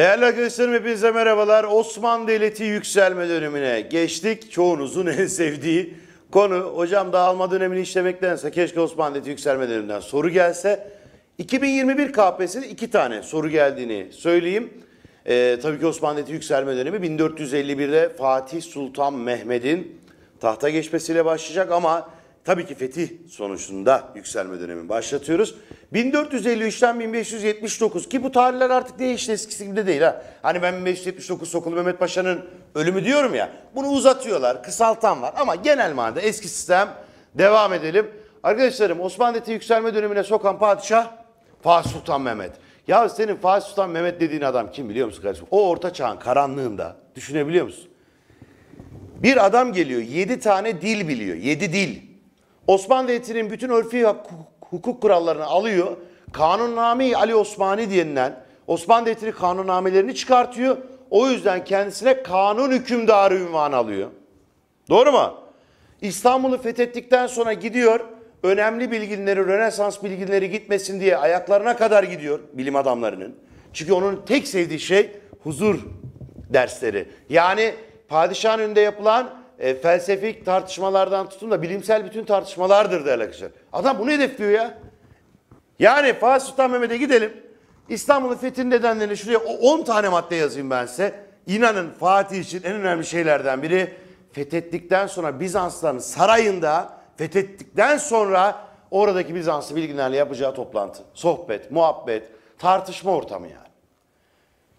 Değerli arkadaşlarım, hepinize merhabalar. Osmanlı Devleti yükselme dönemine geçtik. Çoğunuzun en sevdiği konu. Hocam dağılma dönemini işlemektense keşke Osmanlı Devleti yükselme döneminden soru gelse. 2021 KPSS'de 2 tane soru geldiğini söyleyeyim. Tabii ki Osmanlı Devleti yükselme dönemi 1451'de Fatih Sultan Mehmet'in tahta geçmesiyle başlayacak ama tabii ki fetih sonucunda yükselme dönemini başlatıyoruz. 1453'ten 1579 ki bu tarihler artık değişti, eskisi gibi de değil ha. Hani ben 1579 Sokulu Mehmet Paşa'nın ölümü diyorum ya, bunu uzatıyorlar, kısaltan var ama genel manada eski sistem devam edelim. Arkadaşlarım, Osmanlı Devleti yükselme dönemine sokan padişah Fatih Sultan Mehmet. Ya senin Fatih Sultan Mehmet dediğin adam kim biliyor musun kardeşim? O orta çağın karanlığında, düşünebiliyor musun? Bir adam geliyor, 7 tane dil biliyor, 7 dil. Osmanlı Devleti'nin bütün örfi hukuk kurallarını alıyor. Kanunname-i Ali Osmani denilen Osmanlı Devleti'nin kanunnamelerini çıkartıyor. O yüzden kendisine kanun hükümdarı ünvanı alıyor. Doğru mu? İstanbul'u fethettikten sonra gidiyor. Önemli bilginleri, Rönesans bilginleri gitmesin diye ayaklarına kadar gidiyor bilim adamlarının. Çünkü onun tek sevdiği şey huzur dersleri. Yani padişahın önünde yapılan felsefik tartışmalardan tutun da bilimsel bütün tartışmalardır değerli arkadaşlar. Adam bunu hedefliyor ya. Yani Fatih Sultan Mehmet'e gidelim. İstanbul'un fethinin nedenlerini şuraya 10 tane madde yazayım ben size. İnanın Fatih için en önemli şeylerden biri, fethettikten sonra Bizansların sarayında, fethettikten sonra oradaki Bizanslı bilginlerle yapacağı toplantı, sohbet, muhabbet, tartışma ortamı yani.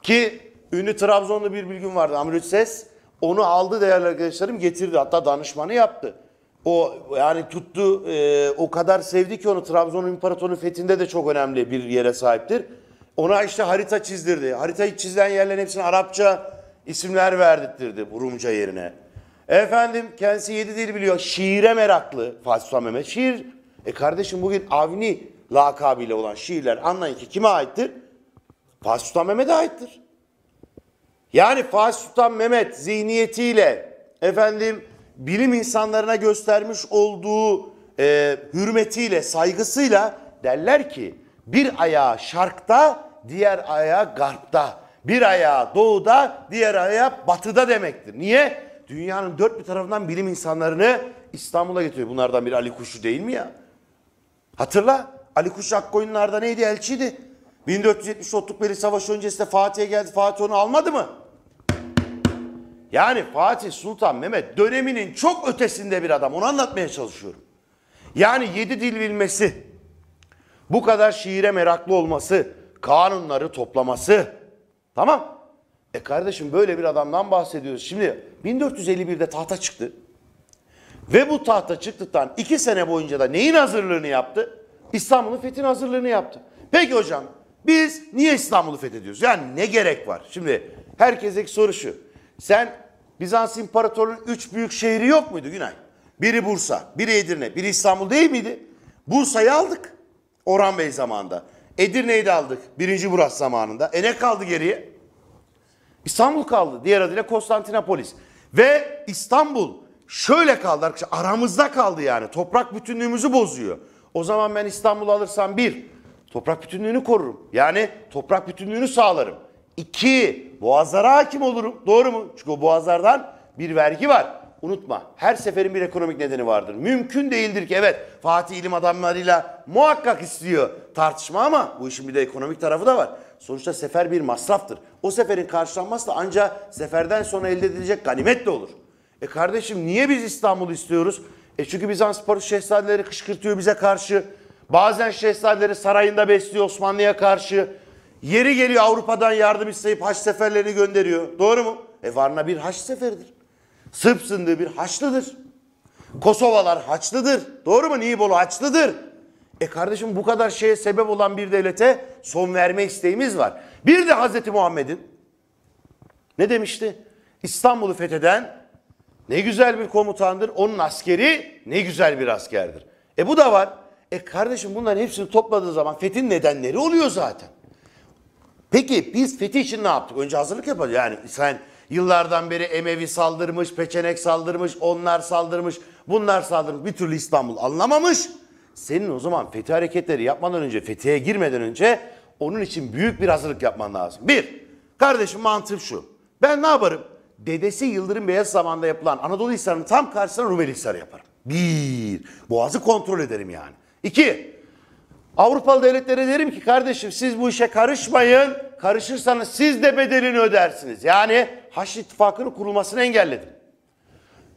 Ki ünlü Trabzonlu bir bilgin vardı, Amrütses. Onu aldı değerli arkadaşlarım, getirdi, hatta danışmanı yaptı. O yani tuttu, o kadar sevdi ki onu, Trabzon İmparatorluğu fethinde de çok önemli bir yere sahiptir. Ona işte harita çizdirdi. Haritayı çizilen yerlerin hepsine Arapça isimler verdirtirdi Rumca yerine. Efendim kendisi 7 dil biliyor. Şiire meraklı Fatih Sultan Mehmet. Şiir, kardeşim bugün Avni lakabıyla olan şiirler, anlayın ki kime aittir? Fatih Sultan Mehmet'e aittir. Yani Fatih Sultan Mehmet zihniyetiyle efendim bilim insanlarına göstermiş olduğu hürmetiyle, saygısıyla derler ki bir ayağı şarkta, diğer ayağı garpta, bir ayağı doğuda, diğer ayağı batıda demektir. Niye? Dünyanın dört bir tarafından bilim insanlarını İstanbul'a getiriyor. Bunlardan biri Ali Kuşçu değil mi ya? Hatırla, Ali Kuşçu Akkoyunlar'da neydi? Elçiydi. 1470 Otlukbeli Savaşı öncesinde Fatih'e geldi. Fatih onu almadı mı? Yani Fatih Sultan Mehmet döneminin çok ötesinde bir adam. Onu anlatmaya çalışıyorum. Yani 7 dil bilmesi, bu kadar şiire meraklı olması, kanunları toplaması. Tamam. Kardeşim böyle bir adamdan bahsediyoruz. Şimdi 1451'de tahta çıktı. Ve bu tahta çıktıktan 2 sene boyunca da neyin hazırlığını yaptı? İstanbul'un fethinin hazırlığını yaptı. Peki hocam, biz niye İstanbul'u fethediyoruz? Yani ne gerek var? Şimdi herkesteki soru şu. Sen Bizans İmparatorluğu'nun 3 büyük şehri yok muydu Günay? Biri Bursa, biri Edirne, biri İstanbul değil miydi? Bursa'yı aldık Orhan Bey zamanında. Edirne'yi de aldık 1. Murat zamanında. Ne kaldı geriye? İstanbul kaldı. Diğer adıyla Konstantinopolis. Ve İstanbul şöyle kaldı arkadaşlar. Aramızda kaldı yani. Toprak bütünlüğümüzü bozuyor. O zaman ben İstanbul'u alırsam bir, toprak bütünlüğünü korurum. Yani toprak bütünlüğünü sağlarım. 2, boğazlara hakim olurum. Doğru mu? Çünkü o boğazlardan bir vergi var. Unutma, her seferin bir ekonomik nedeni vardır. Mümkün değildir ki, evet Fatih ilim adamlarıyla muhakkak istiyor tartışma ama bu işin bir de ekonomik tarafı da var. Sonuçta sefer bir masraftır. O seferin karşılanması da ancak seferden sonra elde edilecek ganimet de olur. Kardeşim niye biz İstanbul'u istiyoruz? Çünkü Bizans İmparatorluğu şehzadeleri kışkırtıyor bize karşı. Bazen şehzadeleri sarayında besliyor Osmanlı'ya karşı. Yeri geliyor Avrupa'dan yardım isteyip haç seferlerini gönderiyor. Doğru mu? Varna bir haç seferidir. Sırp sındığı bir haçlıdır. Kosovalar haçlıdır. Doğru mu? Nibolu haçlıdır. Kardeşim bu kadar şeye sebep olan bir devlete son verme isteğimiz var. Bir de Hz. Muhammed'in ne demişti? İstanbul'u fetheden ne güzel bir komutandır. Onun askeri ne güzel bir askerdir. Bu da var. Kardeşim bunların hepsini topladığı zaman fethin nedenleri oluyor zaten. Peki biz fetih için ne yaptık? Önce hazırlık yapalım. Yani sen yıllardan beri Emevi saldırmış, Peçenek saldırmış, onlar saldırmış, bunlar saldırmış. Bir türlü İstanbul anlamamış. Senin o zaman fetih hareketleri yapmadan önce, fetihe girmeden önce onun için büyük bir hazırlık yapman lazım. Bir, Kardeşim mantık şu. Ben ne yaparım? Dedesi Yıldırım Beyaz zamanında yapılan Anadolu Hisarı'nın tam karşısına Rumeli Hisarı yaparım. Bir, boğazı kontrol ederim yani. İki, Avrupalı devletlere derim ki kardeşim siz bu işe karışmayın. Karışırsanız siz de bedelini ödersiniz. Yani Haçlı İttifakı'nın kurulmasını engelledim.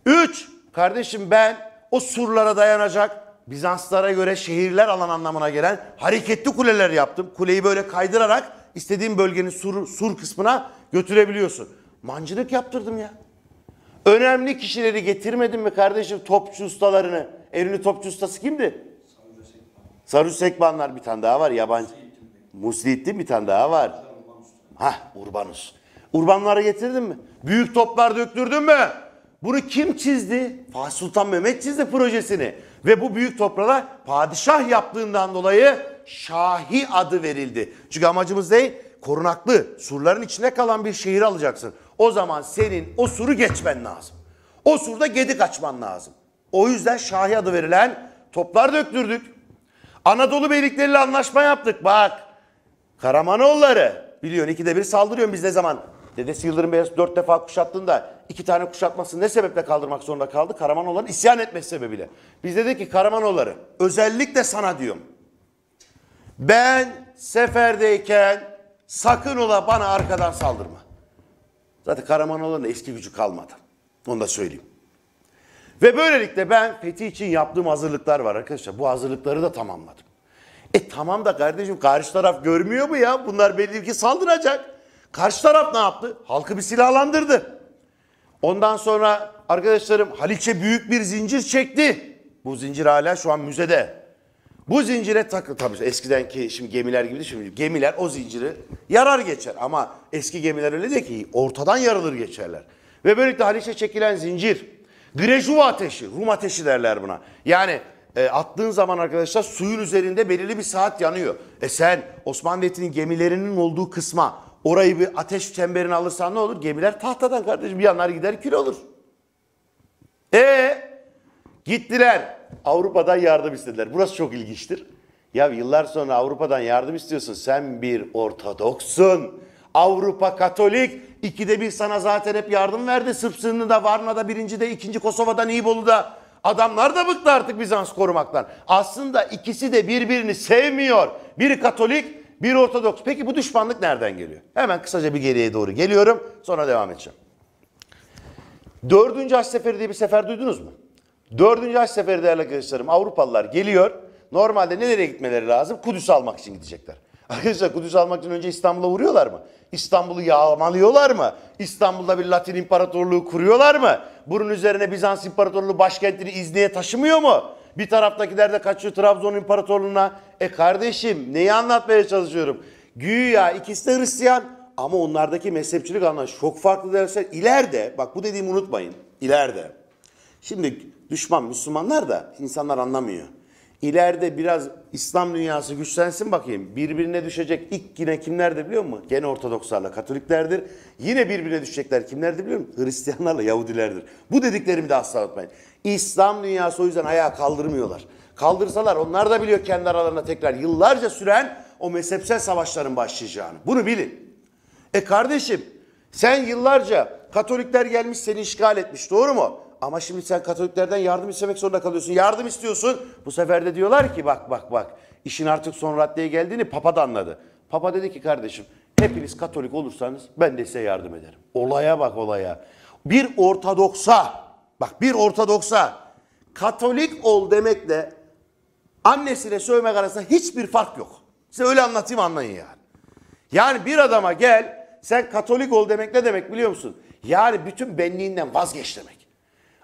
Üç, kardeşim ben o surlara dayanacak Bizanslara göre şehirler alan anlamına gelen hareketli kuleler yaptım. Kuleyi böyle kaydırarak istediğim bölgenin sur kısmına götürebiliyorsun. Mancınık yaptırdım ya. Önemli kişileri getirmedim mi kardeşim, topçu ustalarını? Eylül'ün topçu ustası kimdi? Sarıç Sekbanlar, bir tane daha var yabancı. Musli'ttin bir tane daha var. Urbanus. Urbanlara getirdin mi? Büyük toplar döktürdün mü? Bunu kim çizdi? Fatih Sultan Mehmet çizdi projesini. Ve bu büyük toplara padişah yaptığından dolayı Şahi adı verildi. Çünkü amacımız değil, korunaklı, surların içine kalan bir şehir alacaksın. O zaman senin o suru geçmen lazım. O surda gedik açman lazım. O yüzden Şahi adı verilen toplar döktürdük. Anadolu beylikleriyle anlaşma yaptık. Bak, Karamanoğulları biliyorsun 2'de 1 saldırıyorsun. Biz ne zaman? Dedesi Yıldırım Beyazıt 4 defa kuşattığında 2 tane kuşatmasını ne sebeple kaldırmak zorunda kaldı? Karamanoğulların isyan etmesi sebebiyle. Biz dedik ki Karamanoğulları, özellikle sana diyorum. Ben seferdeyken sakın ola bana arkadan saldırma. Zaten Karamanoğulların eski gücü kalmadı. Onu da söyleyeyim. Ve böylelikle ben fethi için yaptığım hazırlıklar var arkadaşlar. Bu hazırlıkları da tamamladım. Tamam da kardeşim, karşı taraf görmüyor mu ya? Bunlar belli ki saldıracak. Karşı taraf ne yaptı? Halkı bir silahlandırdı. Ondan sonra arkadaşlarım Haliç'e büyük bir zincir çekti. Bu zincir hala şu an müzede. Bu zincire takılı. Tabii eskidenki şimdi gemiler gibi değil. Şimdi gemiler o zinciri yarar geçer. Ama eski gemiler öyle değil ki, ortadan yarılır geçerler. Ve böylelikle Haliç'e çekilen zincir. Grejuva ateşi, Rum ateşi derler buna. Yani attığın zaman arkadaşlar suyun üzerinde belirli bir saat yanıyor. Sen Osmanlı Devleti'nin gemilerinin olduğu kısma, orayı bir ateş çemberine alırsan ne olur? Gemiler tahtadan kardeşim, yanar gider, kül olur. Gittiler Avrupa'dan yardım istediler. Burası çok ilginçtir. Ya yıllar sonra Avrupa'dan yardım istiyorsun. Sen bir Ortodoksun. Avrupa Katolik. 2'de 1 sana zaten hep yardım verdi. Sırp sınırında, Varna'da, 1.'de, 2. Kosova'da, Nibolu'da. Adamlar da bıktı artık Bizans korumaktan. Aslında ikisi de birbirini sevmiyor. Biri Katolik, biri Ortodoks. Peki bu düşmanlık nereden geliyor? Hemen kısaca bir geriye doğru geliyorum. Sonra devam edeceğim. 4. Haç Seferi diye bir sefer duydunuz mu? 4. Haç Seferi değerli arkadaşlarım, Avrupalılar geliyor. Normalde nereye gitmeleri lazım? Kudüs'ü almak için gidecekler. Arkadaşlar Kudüs'ü almak için önce İstanbul'a vuruyorlar mı? İstanbul'u yağmalıyorlar mı? İstanbul'da bir Latin İmparatorluğu kuruyorlar mı? Bunun üzerine Bizans İmparatorluğu başkentini İznik'e taşımıyor mu? Bir taraftakiler de kaçıyor Trabzon İmparatorluğu'na. Kardeşim neyi anlatmaya çalışıyorum? Güya ikisi de Hristiyan ama onlardaki mezhepçilik anlayışı çok farklı derler. İleride, bak bu dediğimi unutmayın, ileride. Şimdi düşman Müslümanlar da insanlar anlamıyor. İleride biraz İslam dünyası güçlensin bakayım. Birbirine düşecek ilk yine kimlerdir biliyor musun? Gene Ortodokslarla Katoliklerdir. Yine birbirine düşecekler kimlerdir biliyor musun? Hristiyanlarla Yahudilerdir. Bu dediklerimi de asla unutmayın. İslam dünyası o yüzden ayağa kaldırmıyorlar. Kaldırsalar onlar da biliyor kendi aralarında tekrar yıllarca süren o mezhepsel savaşların başlayacağını. Bunu bilin. Kardeşim sen yıllarca Katolikler gelmiş seni işgal etmiş, doğru mu? Ama şimdi sen Katoliklerden yardım istemek zorunda kalıyorsun. Yardım istiyorsun. Bu sefer de diyorlar ki bak. İşin artık son raddeye geldiğini Papa da anladı. Papa dedi ki kardeşim hepiniz Katolik olursanız ben de size yardım ederim. Olaya bak olaya. Bir Ortodoksa Katolik ol demekle annesine sövmek arasında hiçbir fark yok. Size öyle anlatayım anlayın yani. Yani bir adama gel sen Katolik ol demek ne demek biliyor musun? Yani bütün benliğinden vazgeç demek.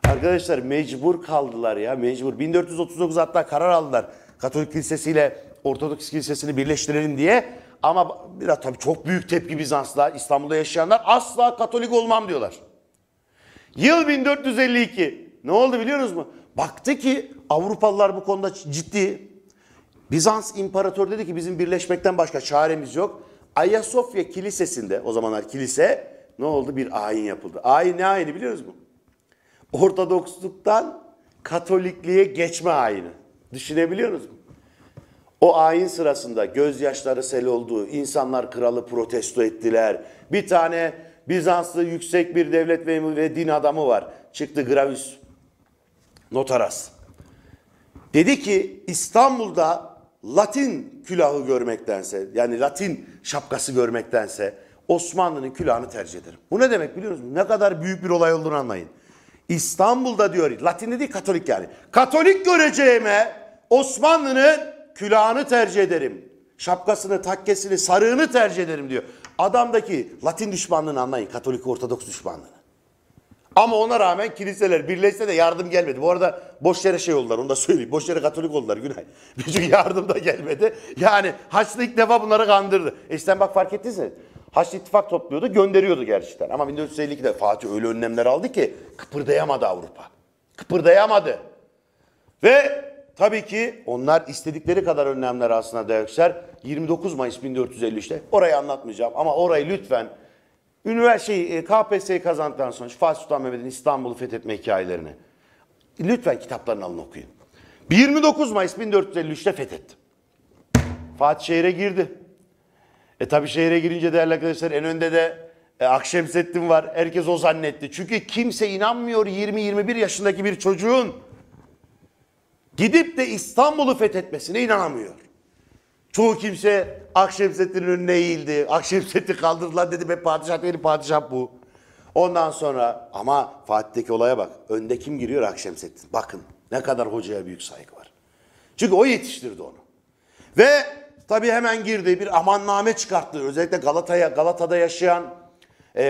Arkadaşlar mecbur kaldılar ya, mecbur. 1439 hatta karar aldılar. Katolik kilisesiyle Ortodoks kilisesini birleştirelim diye. Ama biraz tabii çok büyük tepki Bizans'la, İstanbul'da yaşayanlar asla Katolik olmam diyorlar. Yıl 1452. Ne oldu biliyorsunuz mu? Baktı ki Avrupalılar bu konuda ciddi. Bizans İmparatoru dedi ki bizim birleşmekten başka çaremiz yok. Ayasofya Kilisesi'nde, o zamanlar kilise, ne oldu? Bir ayin yapıldı. Ayin ne ayini biliyorsunuz mu? Ortodoksluktan Katolikliğe geçme ayini. Düşünebiliyor musunuz? O ayin sırasında gözyaşları sel oldu. İnsanlar kralı protesto ettiler. Bir tane Bizanslı yüksek bir devlet memuru ve din adamı var. Çıktı Gravus, Notaras. Dedi ki İstanbul'da Latin külahı görmektense, yani Latin şapkası görmektense Osmanlı'nın külahını tercih ederim. Bu ne demek biliyor musunuz? Ne kadar büyük bir olay olduğunu anlayın. İstanbul'da diyor, Latin değil Katolik yani. Katolik göreceğime Osmanlı'nın külahını tercih ederim. Şapkasını, takkesini, sarığını tercih ederim diyor. Adamdaki Latin düşmanlığını anlayın. Katolik Ortodoks düşmanlığını. Ama ona rağmen kiliseler birleşse de yardım gelmedi. Bu arada boş yere şey oldular, onu da söyleyeyim. Boş yere Katolik oldular, günah. Çünkü yardım da gelmedi. Yani Haçlı ilk defa bunları kandırdı. İşte bak fark ettiniz. Haçlı ittifak topluyordu, gönderiyordu gerçekten. Ama 1452'de Fatih öyle önlemler aldı ki kıpırdayamadı Avrupa. Kıpırdayamadı. Ve tabii ki onlar istedikleri kadar önlemler aslında dayaklar. 29 Mayıs 1453'te orayı anlatmayacağım ama orayı lütfen üniversiteyi, KPSS'yi kazandıktan sonra Fatih Sultan Mehmet'in İstanbul'u fethetme hikayelerini lütfen kitaplarını alın okuyun. 29 Mayıs 1453'te fethetti. Fatih şehre girdi. Tabii şehre girince değerli arkadaşlar en önde de Akşemseddin var. Herkes o zannetti. Çünkü kimse inanmıyor 20-21 yaşındaki bir çocuğun gidip de İstanbul'u fethetmesine inanamıyor. Çoğu kimse Akşemseddin'in önüne eğildi. Akşemseddin kaldırdılar dedi be padişah benim padişah bu. Ondan sonra ama Fatih'teki olaya bak. Önde kim giriyor? Akşemseddin. Bakın ne kadar hocaya büyük saygı var. Çünkü o yetiştirdi onu. Ve tabii hemen girdi bir amanname çıkarttı. Özellikle Galata'da yaşayan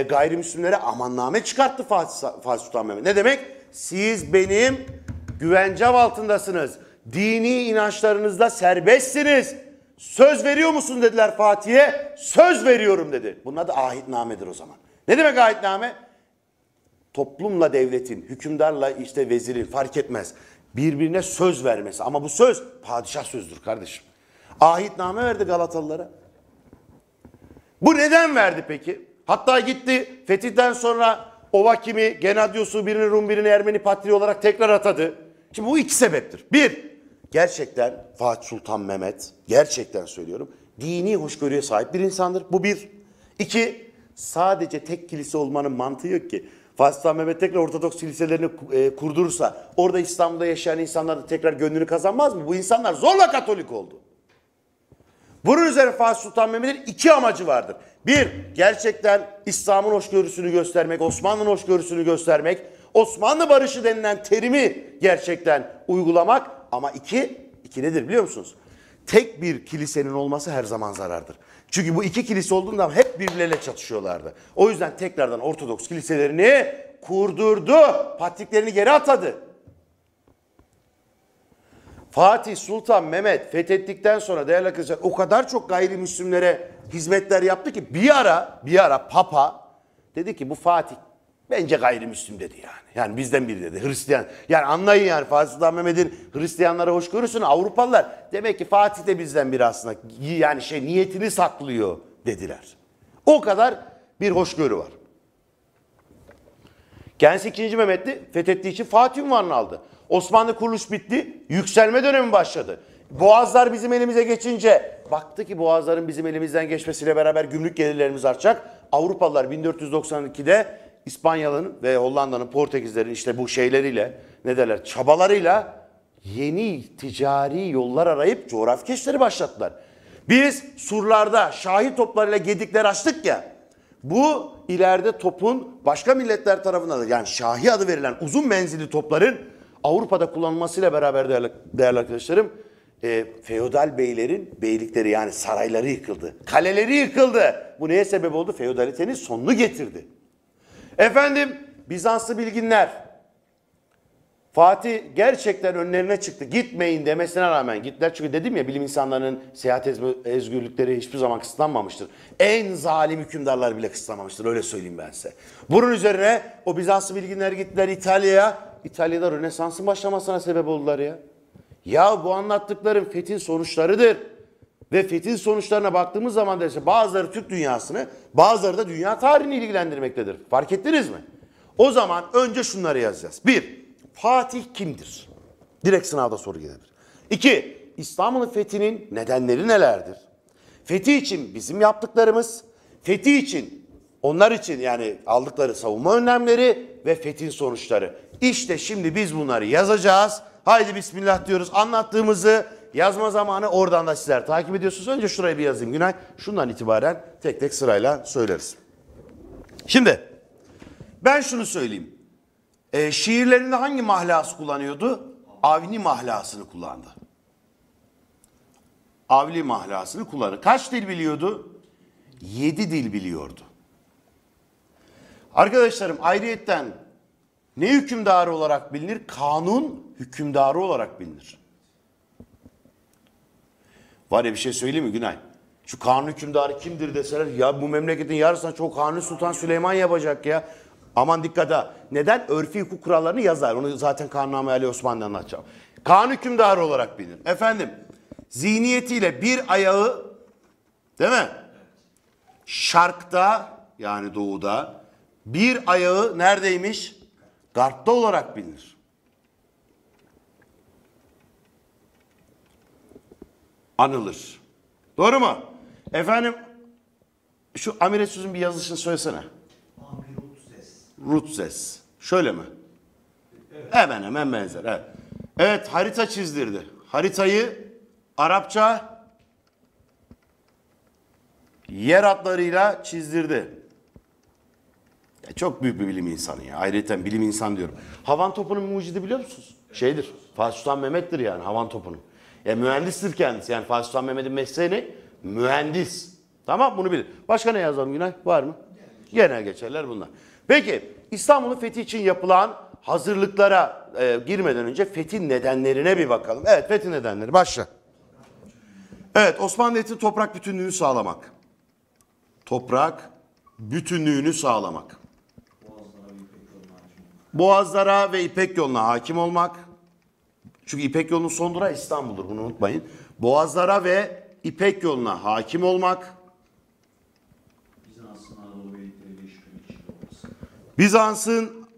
gayrimüslimlere amanname çıkarttı Fatih Sultan Mehmet. Ne demek? Siz benim güvencem altındasınız. Dini inançlarınızda serbestsiniz. Söz veriyor musun dediler Fatih'e. Söz veriyorum dedi. Bunun adı ahitnamedir o zaman. Ne demek ahitname? Toplumla devletin, hükümdarla işte vezirin fark etmez. Birbirine söz vermesi. Ama bu söz padişah sözdür kardeşim. Ahitname verdi Galatalılara. Bu neden verdi peki? Hatta gitti fetihten sonra Ovakim'i, Genadios'u birini Rum birini Ermeni patriği olarak tekrar atadı. Şimdi bu iki sebeptir. Bir, gerçekten Fatih Sultan Mehmet, gerçekten söylüyorum, dini hoşgörüye sahip bir insandır. Bu bir. İki, sadece tek kilise olmanın mantığı yok ki. Fatih Sultan Mehmet tekrar Ortodoks kiliselerini kurdurursa orada İstanbul'da yaşayan insanlar da tekrar gönlünü kazanmaz mı? Bu insanlar zorla Katolik oldu. Bunun üzerine Fatih Sultan Mehmet'in iki amacı vardır. Bir, gerçekten İslam'ın hoşgörüsünü göstermek, Osmanlı'nın hoşgörüsünü göstermek, Osmanlı barışı denilen terimi gerçekten uygulamak. Ama iki nedir biliyor musunuz? Tek bir kilisenin olması her zaman zarardır. Çünkü bu iki kilise olduğundan hep birbirleriyle çatışıyorlardı. O yüzden tekrardan Ortodoks kiliselerini kurdurdu, patriklerini geri atadı. Fatih Sultan Mehmet fethettikten sonra değerli arkadaşlar o kadar çok gayrimüslimlere hizmetler yaptı ki bir ara Papa dedi ki bu Fatih bence gayrimüslim dedi yani. Yani bizden biri dedi Hristiyan. Yani anlayın yani Fatih Sultan Mehmet'in Hristiyanlara hoşgörüsünü Avrupalılar demek ki Fatih de bizden biri aslında yani şey niyetini saklıyor dediler. O kadar bir hoşgörü var. Kendisi 2. Mehmet'li fethettiği için Fatih unvanını aldı. Osmanlı kuruluş bitti. Yükselme dönemi başladı. Boğazlar bizim elimize geçince baktı ki Boğazların bizim elimizden geçmesiyle beraber gümrük gelirlerimiz artacak. Avrupalılar 1492'de İspanya'nın ve Hollanda'nın, Portekizlerin işte bu şeyleriyle ne derler çabalarıyla yeni ticari yollar arayıp coğrafi keşifleri başlattılar. Biz surlarda şahi toplarıyla gedikler açtık ya. Bu ileride topun başka milletler tarafından yani şahi adı verilen uzun menzilli topların Avrupa'da kullanılmasıyla beraber değerli arkadaşlarım feodal beylerin beylikleri yani sarayları yıkıldı. Kaleleri yıkıldı. Bu neye sebep oldu? Feodalitenin sonunu getirdi. Efendim Bizanslı bilginler Fatih gerçekten önlerine çıktı. Gitmeyin demesine rağmen gittiler. Çünkü dedim ya bilim insanlarının seyahat özgürlükleri hiçbir zaman kısıtlanmamıştır. En zalim hükümdarlar bile kısıtlanmamıştır. Öyle söyleyeyim ben size. Bunun üzerine o Bizanslı bilginler gittiler İtalya'ya. İtalya'da Rönesans'ın başlamasına sebep oldular ya. Ya bu anlattıklarım fethin sonuçlarıdır. Ve fethin sonuçlarına baktığımız zaman da işte bazıları Türk dünyasını, bazıları da dünya tarihini ilgilendirmektedir. Fark ettiniz mi? O zaman önce şunları yazacağız. Bir, Fatih kimdir? Direkt sınavda soru gelebilir. İki, İstanbul'un fethinin nedenleri nelerdir? Fethi için bizim yaptıklarımız, fethi için, onlar için yani aldıkları savunma önlemleri ve fethin sonuçları. İşte şimdi biz bunları yazacağız. Haydi bismillah diyoruz. Anlattığımızı yazma zamanı, oradan da sizler takip ediyorsunuz. Önce şurayı bir yazayım Günay. Şundan itibaren tek tek sırayla söyleriz. Şimdi ben şunu söyleyeyim. Şiirlerinde hangi mahlası kullanıyordu? Avni mahlasını kullandı. Avni mahlasını kullandı. Kaç dil biliyordu? 7 dil biliyordu. Arkadaşlarım ayrıyetten ne hükümdarı olarak bilinir? Kanun hükümdarı olarak bilinir. Var ya bir şey söyleyeyim mi Günay? Şu kanun hükümdarı kimdir deseler ya bu memleketin yarısına çok Kanuni Sultan Süleyman yapacak ya. Aman dikkat ha. Neden? Örfi hukuk kurallarını yazar. Onu zaten Kanunname Ali Osman'dan anlatacağım. Kanun hükümdarı olarak bilinir. Efendim zihniyetiyle bir ayağı değil mi? Şarkta yani doğuda, bir ayağı neredeymiş? Garp'ta olarak bilinir. Anılır. Doğru mu? Efendim şu amire sözün bir yazılışını söylesene. Rutzes. Şöyle mi? Evet. Hemen hemen benzer. Evet. Evet, harita çizdirdi. Haritayı Arapça yer adlarıyla çizdirdi. Ya çok büyük bir bilim insanı ya. Ayrıca bilim insanı diyorum. Havan topunun mucidi biliyor musunuz? Şeydir. Fatih Sultan Mehmet'tir yani havan topunun. Ya mühendistir kendisi. Yani Fatih Sultan Mehmet'in mesleği ne? Mühendis. Tamam, bunu bilir. Başka ne yazalım Günay? Var mı? Genel geçerler bunlar. Peki İstanbul'un fethi için yapılan hazırlıklara girmeden önce fethin nedenlerine bir bakalım. Evet, fethin nedenleri. Başla. Evet, Osmanlı Devleti'nin toprak bütünlüğünü sağlamak. Toprak bütünlüğünü sağlamak. Boğazlara ve İpek yoluna hakim olmak. Çünkü İpek yolunun son durağı İstanbul'dur, bunu unutmayın. Boğazlara ve İpek yoluna hakim olmak. Bizans'ın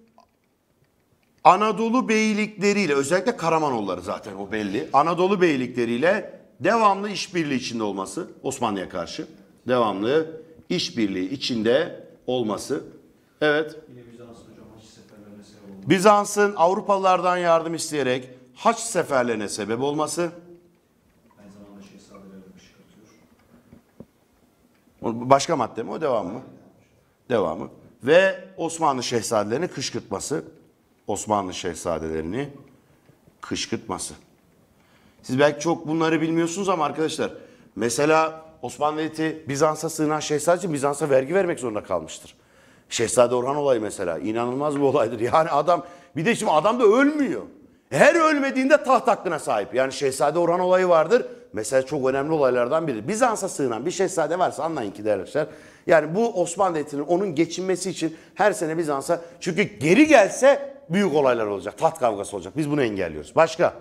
Anadolu beylikleriyle, özellikle Karamanoğulları zaten o belli. Anadolu beylikleriyle devamlı işbirliği içinde olması, Osmanlı'ya karşı devamlı işbirliği içinde olması. Evet. Bizans'ın Avrupalılardan yardım isteyerek haç seferlerine sebep olması. Aynı zamanda başka madde mi o, devam mı? Devamı. Ve Osmanlı şehzadelerini kışkırtması. Osmanlı şehzadelerini kışkırtması. Siz belki çok bunları bilmiyorsunuz ama arkadaşlar, mesela Osmanlı Devleti Bizans'a sığınan şehzade için Bizans'a vergi vermek zorunda kalmıştır. Şehzade Orhan olayı mesela inanılmaz bir olaydır. Yani adam, bir de şimdi adam da ölmüyor. Her ölmediğinde taht hakkına sahip. Yani Şehzade Orhan olayı vardır. Mesela çok önemli olaylardan biri. Bizans'a sığınan bir şehzade varsa anlayın ki derler. Yani bu Osmanlı Devleti'nin onun geçinmesi için her sene Bizans'a, çünkü geri gelse büyük olaylar olacak. Taht kavgası olacak. Biz bunu engelliyoruz. Başka?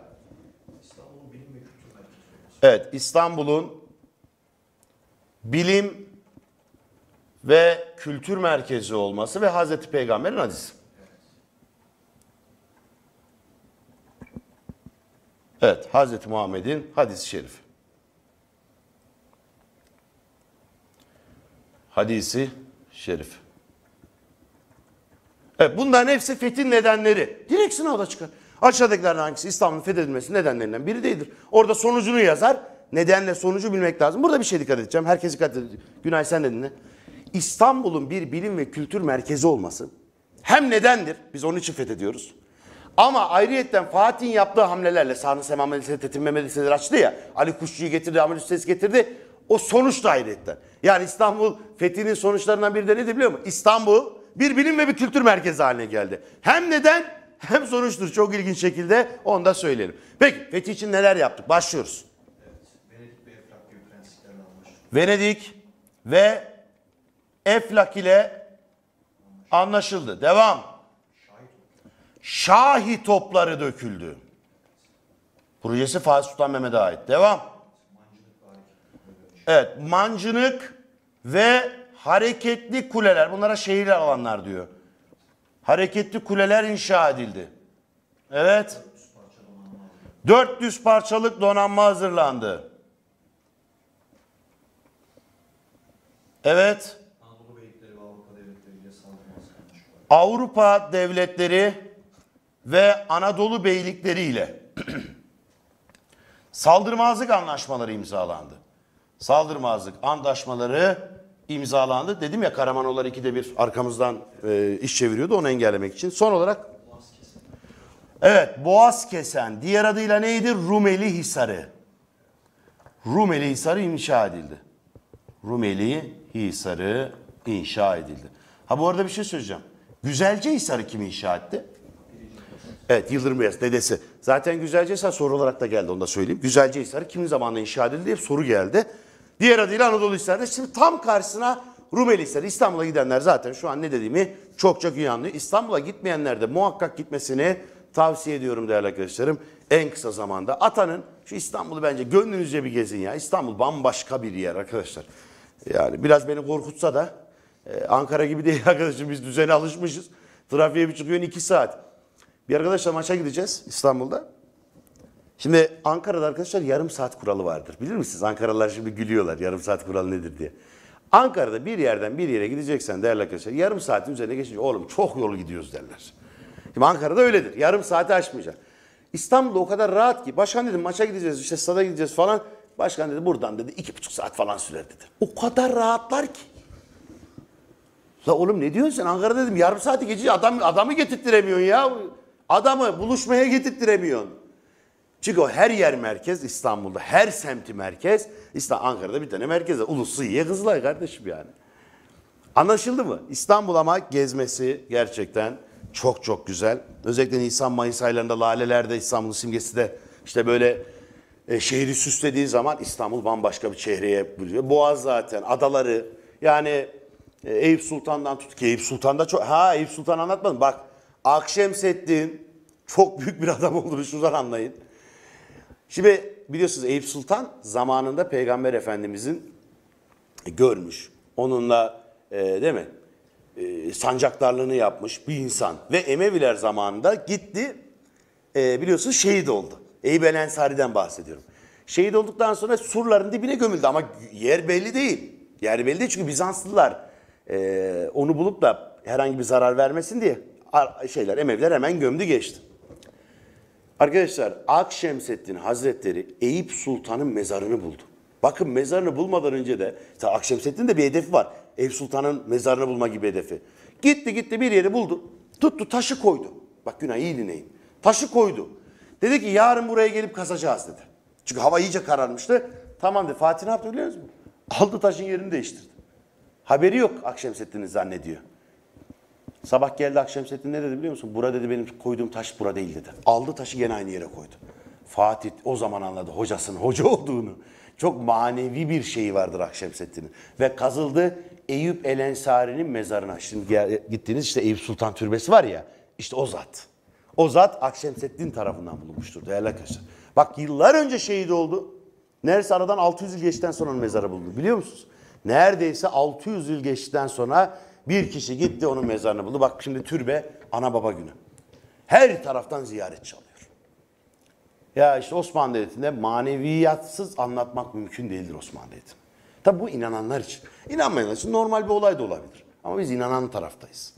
İstanbul'un bilim ve kültür merkezi. Evet, İstanbul'un bilim ve kültür merkezi olması ve Hazreti Peygamber'in hadisi. Evet, Hazreti Muhammed'in hadis-i şerifi. Hadis-i şerif. Evet, bunların hepsi fethin nedenleri. Direkt sınavda çıkar. Aşağıdakilerden hangisi İstanbul'un fethedilmesi nedenlerinden biri değildir? Orada sonucunu yazar. Nedenle sonucu bilmek lazım. Burada bir şey dikkat edeceğim. Herkes dikkat edecek. Günay sen de dinle. İstanbul'un bir bilim ve kültür merkezi olması hem nedendir. Biz onun için fethediyoruz. Ama ayrıyetten Fatih'in yaptığı hamlelerle Sami Sema Lisesi, Tetin Mehmet Lisesi'leri açtı ya, Ali Kuşçu'yu getirdi, Amir Üstesi getirdi. O sonuç da ayrıyetten. Yani İstanbul fethinin sonuçlarından biri de nedir biliyor musun? İstanbul bir bilim ve bir kültür merkezi haline geldi. Hem neden hem sonuçtur. Çok ilginç şekilde onu da söyleyelim. Peki fethi için neler yaptık? Başlıyoruz. Evet, Venedik ve Eflak gibi prensiplerle anlaşıldı. Venedik ve Eflak ile anlaşıldı. Devam. Şahi topları döküldü. Projesi Fatih Sultan Mehmet'e ait. Devam. Evet, mancınık ve hareketli kuleler. Bunlara şehirler alanlar diyor. Hareketli kuleler inşa edildi. Evet. 400 parçalık donanma hazırlandı. Evet. Avrupa devletleri ve Anadolu beylikleri ile saldırmazlık anlaşmaları imzalandı. Saldırmazlık antlaşmaları imzalandı. Dedim ya, Karamanoğulları 2'de 1 arkamızdan iş çeviriyordu, onu engellemek için. Son olarak evet, Boğazkesen, diğer adıyla neydi? Rumeli Hisarı. Rumeli Hisarı inşa edildi. Rumeli Hisarı inşa edildi. Ha, bu arada bir şey söyleyeceğim. Güzelcehisar'ı kim inşa etti? Evet, Yıldırım Beyaz, dedesi. Zaten Güzelcehisar soru olarak da geldi, onu da söyleyeyim. Güzelcehisar'ı kimin zamanında inşa edildi diye soru geldi. Diğer adıyla Anadolu Hisarı'da. Şimdi tam karşısına Rumeli Hisarı. İstanbul'a gidenler zaten şu an ne dediğimi çok çok iyi anlıyor. İstanbul'a gitmeyenler de muhakkak gitmesini tavsiye ediyorum değerli arkadaşlarım. En kısa zamanda atanın şu İstanbul'u bence gönlünüzce bir gezin ya. İstanbul bambaşka bir yer arkadaşlar. Yani biraz beni korkutsa da Ankara gibi değil arkadaşım, biz düzene alışmışız. Trafiğe bir çıkıyorsun 2 saat. Bir arkadaşla maça gideceğiz İstanbul'da. Şimdi Ankara'da arkadaşlar yarım saat kuralı vardır. Bilir misiniz? Ankaralılar şimdi gülüyorlar yarım saat kuralı nedir diye. Ankara'da bir yerden bir yere gideceksen değerli arkadaşlar yarım saatin üzerine geçince oğlum çok yol gidiyoruz derler. Şimdi Ankara'da öyledir. Yarım saati aşmayacak. İstanbul'da o kadar rahat ki. Başkan dedim maça gideceğiz, işte stada gideceğiz falan. Başkan dedi buradan dedi 2,5 saat falan sürer dedi. O kadar rahatlar ki. La oğlum ne diyorsun sen? Ankara dedim yarım saati geçince adamı getirttiremiyorsun ya. Adamı buluşmaya getirttiremiyorsun. Çünkü o her yer merkez İstanbul'da. Her semti merkez. Ankara'da bir tane merkez var. Ulusu iyiye kızılay kardeşim yani. Anlaşıldı mı? İstanbul ama gezmesi gerçekten çok çok güzel. Özellikle Nisan-Mayıs aylarında lalelerde İstanbul'un simgesi de işte böyle şehri süslediği zaman İstanbul bambaşka bir çehreye bürünüyor. Boğaz zaten, adaları yani Eyüp Sultan'dan tut ki Eyüp Sultan'da çok... Ha, Eyüp Sultan anlatmadım. Bak Akşemseddin çok büyük bir adam olduğunu şuradan anlayın. Şimdi biliyorsunuz Eyüp Sultan zamanında Peygamber Efendimiz'in görmüş. Onunla değil mi? Sancaktarlığını yapmış bir insan ve Emeviler zamanında gitti biliyorsunuz şehit oldu. Eyüp el Ensari'den bahsediyorum. Şehit olduktan sonra surların dibine gömüldü ama yer belli değil. Yer belli değil çünkü Bizanslılar onu bulup da herhangi bir zarar vermesin diye Emeviler hemen gömdü geçti. Arkadaşlar Akşemseddin Hazretleri Eyüp Sultan'ın mezarını buldu. Bakın mezarını bulmadan önce de Akşemseddin de bir hedefi var. Eyüp Sultan'ın mezarını bulma gibi hedefi. Gitti bir yeri buldu. Tuttu taşı koydu. Bak günah iyi dinleyin. Taşı koydu. Dedi ki yarın buraya gelip kazacağız dedi. Çünkü hava iyice kararmıştı. Tamam dedi. Fatih ne yaptı biliyor musunuz? Aldı taşın yerini değiştirdi. Haberi yok Akşemseddin'i zannediyor. Sabah geldi Akşemseddin ne dedi biliyor musun? Bura dedi benim koyduğum taş bura değil dedi. Aldı taşı gene aynı yere koydu. Fatih o zaman anladı hocasının hoca olduğunu. Çok manevi bir şeyi vardır Akşemseddin'in. Ve kazıldı Eyüp el Ensari'nin mezarına. Şimdi gittiğiniz işte Eyüp Sultan Türbesi var ya. İşte o zat. O zat Akşemseddin tarafından bulunmuştur değerli arkadaşlar. Bak yıllar önce şehit oldu. Neredeyse aradan 600 yıl geçtikten sonra onun mezarı bulundu. Biliyor musunuz? Neredeyse 600 yıl geçtikten sonra bir kişi gitti onun mezarını buldu. Bak şimdi türbe ana baba günü. Her taraftan ziyaretçi alıyor. Ya işte Osmanlı Devleti'nde maneviyatsız anlatmak mümkün değildir Osmanlı Devleti'ni. Tabi bu inananlar için. İnanmayanlar için normal bir olay da olabilir. Ama biz inanan taraftayız.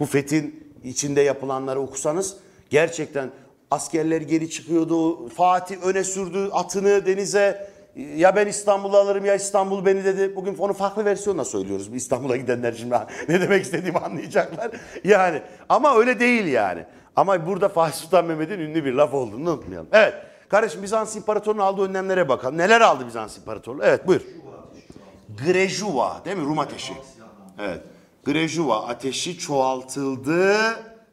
Bu fethin içinde yapılanları okusanız gerçekten askerler geri çıkıyordu. Fatih öne sürdü atını denize. Ya ben İstanbul'u alırım ya İstanbul beni dedi. Bugün onu farklı versiyonla söylüyoruz. İstanbul'a gidenler şimdi ne demek istediğimi anlayacaklar. Yani ama öyle değil yani. Ama burada Fatih Sultan Mehmet'in ünlü bir laf olduğunu unutmayalım. Evet. Kardeşim Bizans İmparatorluğu'nun aldığı önlemlere bakalım. Neler aldı Bizans İmparatorluğu? Evet buyur. Grejuva değil mi? Rum ateşi. Evet. Grejuva ateşi çoğaltıldı.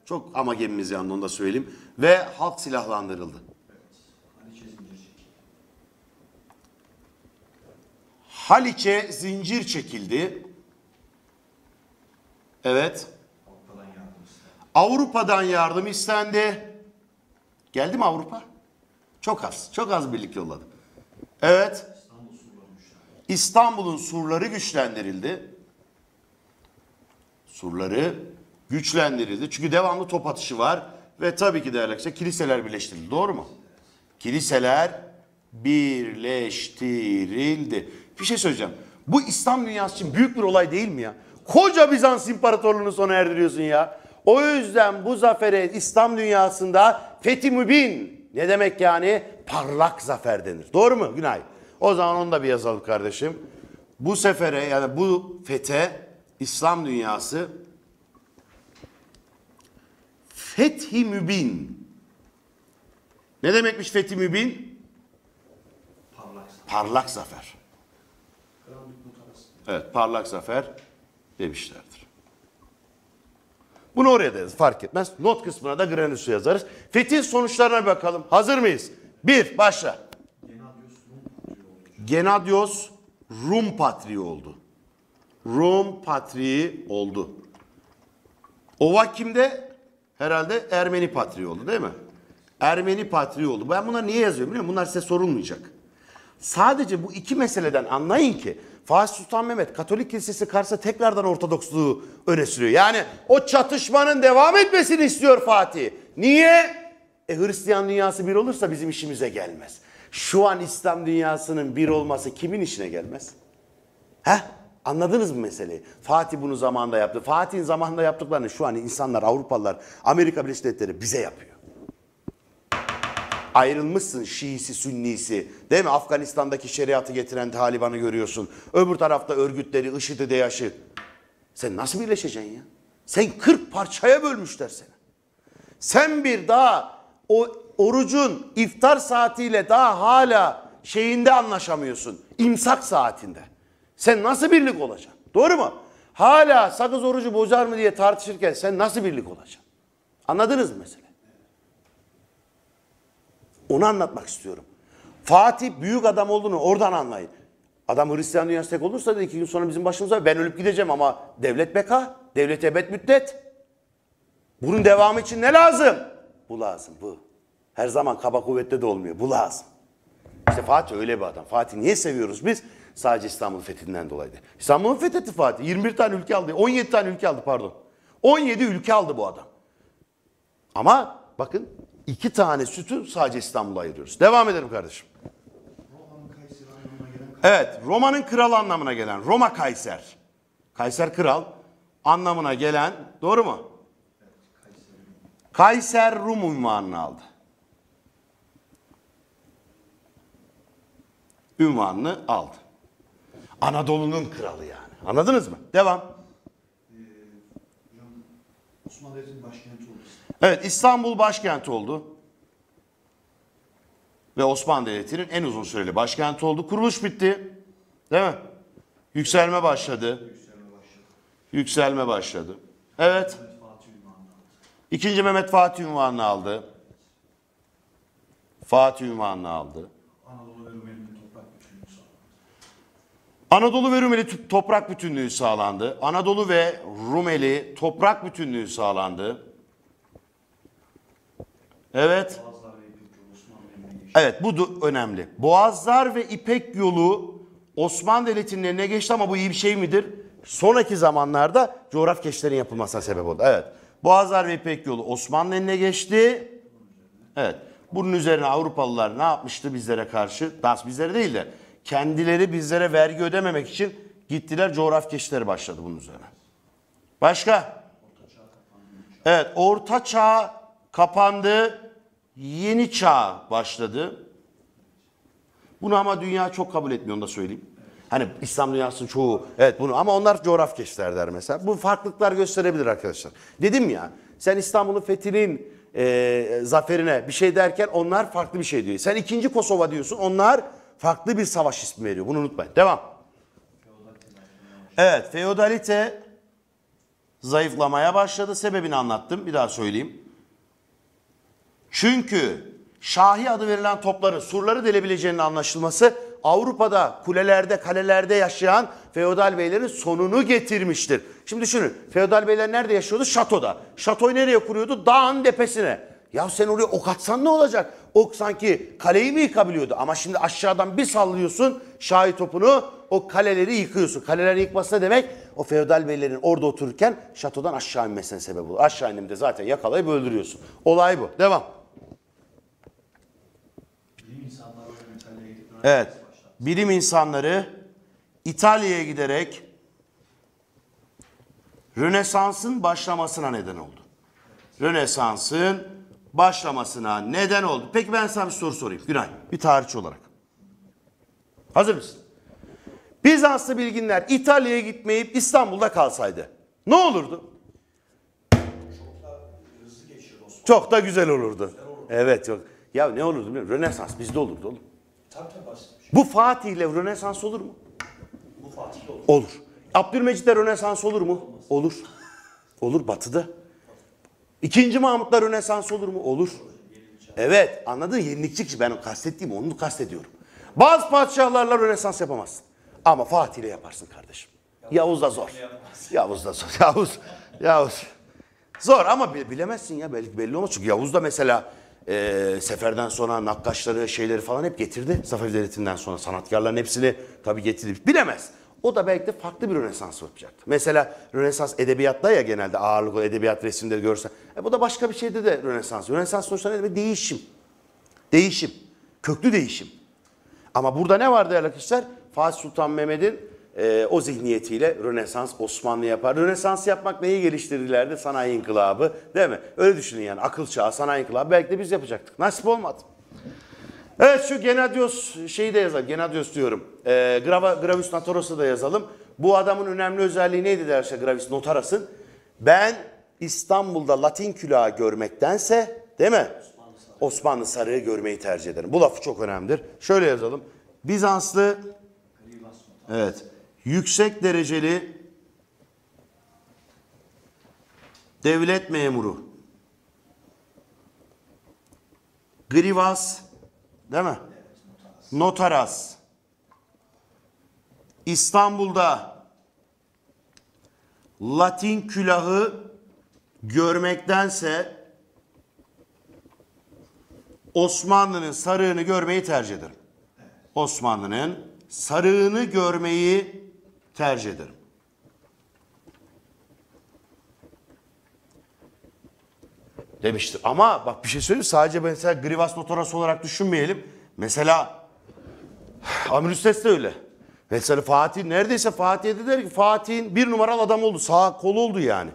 Çok ama gemimiz yandı onu da söyleyeyim. Ve halk silahlandırıldı. Haliç'e zincir çekildi. Evet. Avrupa'dan yardım istendi. Geldi mi Avrupa? Çok az. Çok az birlik yolladı. Evet. İstanbul'un surları güçlendirildi. Surları güçlendirildi. Çünkü devamlı top atışı var. Ve tabii ki değerli arkadaşlar kiliseler birleştirildi. Doğru mu? Kiliseler birleştirildi. Bir şey söyleyeceğim. Bu İslam dünyası için büyük bir olay değil mi ya? Koca Bizans İmparatorluğunu sona erdiriyorsun ya. O yüzden bu zafere İslam dünyasında fethi mübin, ne demek yani? Parlak zafer denir. Doğru mu? Günay. O zaman onu da bir yazalım kardeşim. Bu sefere, yani bu fethe, İslam dünyası fethi mübin. Ne demekmiş fethi mübin? Parlak zafer. Parlak zafer. Evet, parlak zafer demişlerdir. Bunu oraya da yazarız, fark etmez. Not kısmına da granüsü yazarız. Fetih sonuçlarına bakalım. Hazır mıyız? Bir, başla. Gennadios Rum patriği oldu. Rum patriği oldu. Ovakim de herhalde Ermeni patriği oldu değil mi? Ermeni patriği oldu. Ben bunları niye yazıyorum biliyor musun? Bunlar size sorulmayacak. Sadece bu iki meseleden anlayın ki Fatih Sultan Mehmet Katolik Kilisesi karşısında tekrardan Ortodoksluğu öne sürüyor. Yani o çatışmanın devam etmesini istiyor Fatih. Niye? Hristiyan dünyası bir olursa bizim işimize gelmez. Şu an İslam dünyasının bir olması kimin işine gelmez? Heh, anladınız mı meseleyi? Fatih bunu zamanında yaptı. Fatih'in zamanında yaptıklarını şu an insanlar, Avrupalılar, Amerika Birleşik Devletleri bize yapıyor. Ayrılmışsın Şiisi, Sünnisi, değil mi? Afganistan'daki şeriatı getiren Taliban'ı görüyorsun. Öbür tarafta örgütleri, IŞİD'i, DEAŞ'ı. Sen nasıl birleşeceksin ya? Sen 40 parçaya bölmüşler seni. Sen bir daha o orucun iftar saatiyle daha hala şeyinde anlaşamıyorsun. İmsak saatinde. Sen nasıl birlik olacaksın? Doğru mu? Hala sakız orucu bozar mı diye tartışırken sen nasıl birlik olacaksın? Anladınız mı mesela? Onu anlatmak istiyorum. Fatih büyük adam olduğunu oradan anlayın. Adam Hristiyan dünyası tek olursa da 2 gün sonra bizim başımıza, ben ölüp gideceğim ama devlet beka, devlet ebed müddet. Bunun devamı için ne lazım? Bu lazım, bu. Her zaman kaba kuvvette de olmuyor, bu lazım. İşte Fatih öyle bir adam. Fatih niye seviyoruz biz? Sadece İstanbul fethinden dolayı. İstanbul'un fethetti Fatih. 21 tane ülke aldı, 17 tane ülke aldı pardon. 17 ülke aldı bu adam. Ama bakın, 2 tane sütü sadece İstanbul'a ayırıyoruz. Devam edelim kardeşim. Evet, Roma'nın kralı anlamına gelen Roma Kayser. Kayser kral anlamına gelen, doğru mu? Kayser Rum unvanını aldı. Unvanını aldı. Anadolu'nun kralı yani. Anladınız mı? Devam. Osmanlı Devleti'nin başkenti oldu. Evet, İstanbul başkenti oldu. Ve Osmanlı Devleti'nin en uzun süreli başkenti oldu. Kuruluş bitti. Değil mi? Yükselme başladı. Yükselme başladı. Evet. İkinci Mehmet Fatih unvanını aldı. Fatih unvanını aldı. Anadolu ve Rumeli toprak bütünlüğü sağlandı. Anadolu ve Rumeli toprak bütünlüğü sağlandı. Evet. Evet, bu önemli. Boğazlar ve İpek yolu Osmanlı Devleti'nin eline geçti ama bu iyi bir şey midir? Sonraki zamanlarda coğrafi keşiflerin yapılmasına sebep oldu. Evet. Boğazlar ve İpek yolu Osmanlı eline geçti. Evet. Bunun üzerine Avrupalılar ne yapmıştı bizlere karşı? Das bizlere değil de kendileri bizlere vergi ödememek için gittiler, coğrafi keşifleri başladı bunun üzerine. Başka? Evet, Orta Çağ kapandı. Yeni çağ başladı. Bunu ama dünya çok kabul etmiyor, onu da söyleyeyim. Hani İslam dünyasının çoğu evet bunu, ama onlar coğrafi keşifler der mesela. Bu farklılıklar gösterebilir arkadaşlar. Dedim ya, sen İstanbul'un fethinin zaferine bir şey derken onlar farklı bir şey diyor. Sen 2. Kosova diyorsun, onlar farklı bir savaş ismi veriyor. Bunu unutmayın. Devam. Evet, feodalite zayıflamaya başladı. Sebebini anlattım, bir daha söyleyeyim. Çünkü Şahi adı verilen topların surları delebileceğinin anlaşılması Avrupa'da kulelerde, kalelerde yaşayan feodal beylerin sonunu getirmiştir. Şimdi düşünün, feodal beyler nerede yaşıyordu? Şatoda. Şatoyu nereye kuruyordu? Dağın tepesine. Ya sen oraya ok atsan ne olacak? Ok sanki kaleyi mi yıkabiliyordu? Ama şimdi aşağıdan bir sallıyorsun Şahi topunu, o kaleleri yıkıyorsun. Kaleleri yıkması ne demek? O feodal beylerin orada otururken şatodan aşağı inmesine sebep olur. Aşağı inimde zaten yakalayıp öldürüyorsun. Olay bu. Devam. Evet. Bilim insanları İtalya'ya giderek Rönesans'ın başlamasına neden oldu. Rönesans'ın başlamasına neden oldu. Peki ben sana bir soru sorayım. Günay, bir tarihçi olarak. Hazır mısın? Bizanslı bilginler İtalya'ya gitmeyip İstanbul'da kalsaydı ne olurdu? Çok da güzel olurdu. Güzel olurdu. Evet. Çok. Ya ne olurdu biliyor musun? Rönesans bizde olurdu oğlum. Bu Fatih ile Rönesans olur mu? Bu Fatih olur. Olur. Abdülmecid ile Rönesans olur mu? Olmaz. Olur. Olur batıda. İkinci Mahmut'la Rönesans olur mu? Olur. Evet, anladın, yenilikçi kişi. Ben kastettiğim onu kastediyorum. Bazı padişahlarla Rönesans yapamazsın. Ama Fatih ile yaparsın kardeşim. Yavuz da zor. Yavuz da zor. Yavuz. Zor ama bilemezsin ya, belki belli olmaz. Çünkü Yavuz da mesela seferden sonra nakkaşları, şeyleri falan hep getirdi. Safevi Devleti'nden sonra sanatkarların hepsini tabii getirdi. Bilemez. O da belki de farklı bir Rönesans yapacaktı. Mesela Rönesans edebiyatta ya, genelde ağırlıklı edebiyat, resimleri görürsen. Bu da başka bir şeyde de Rönesans. Rönesans sonuçta ne demek? Değişim. Değişim. Köklü değişim. Ama burada ne var değerli arkadaşlar? Fatih Sultan Mehmet'in o zihniyetiyle Rönesans Osmanlı yapar. Rönesans yapmak neyi geliştirdilerdi? Sanayi inkılabı, değil mi? Öyle düşünün yani, akıl çağı, sanayi inkılabı belki de biz yapacaktık. Nasip olmadı. Evet, şu Gennadios şeyi de yazalım. Gennadios diyorum. Gravius Notaros'u da yazalım. Bu adamın önemli özelliği neydi derse Gravius Notaros'un? Ben İstanbul'da Latin külahı görmektense, değil mi, Osmanlı sarığı görmeyi tercih ederim. Bu lafı çok önemlidir. Şöyle yazalım. Bizanslı, evet, yüksek dereceli devlet memuru Grivas, değil mi, Notaros, İstanbul'da Latin külahı görmektense Osmanlı'nın sarığını görmeyi tercih ederim. Osmanlı'nın sarığını görmeyi tercih ederim. Demiştir. Ama bak bir şey söyleyeyim. Sadece mesela Grivas Notaros olarak düşünmeyelim. Mesela Amrüstes de öyle. Mesela Fatih neredeyse Fatih'e der ki Fatih'in bir numaralı adamı oldu. Sağ kolu oldu yani.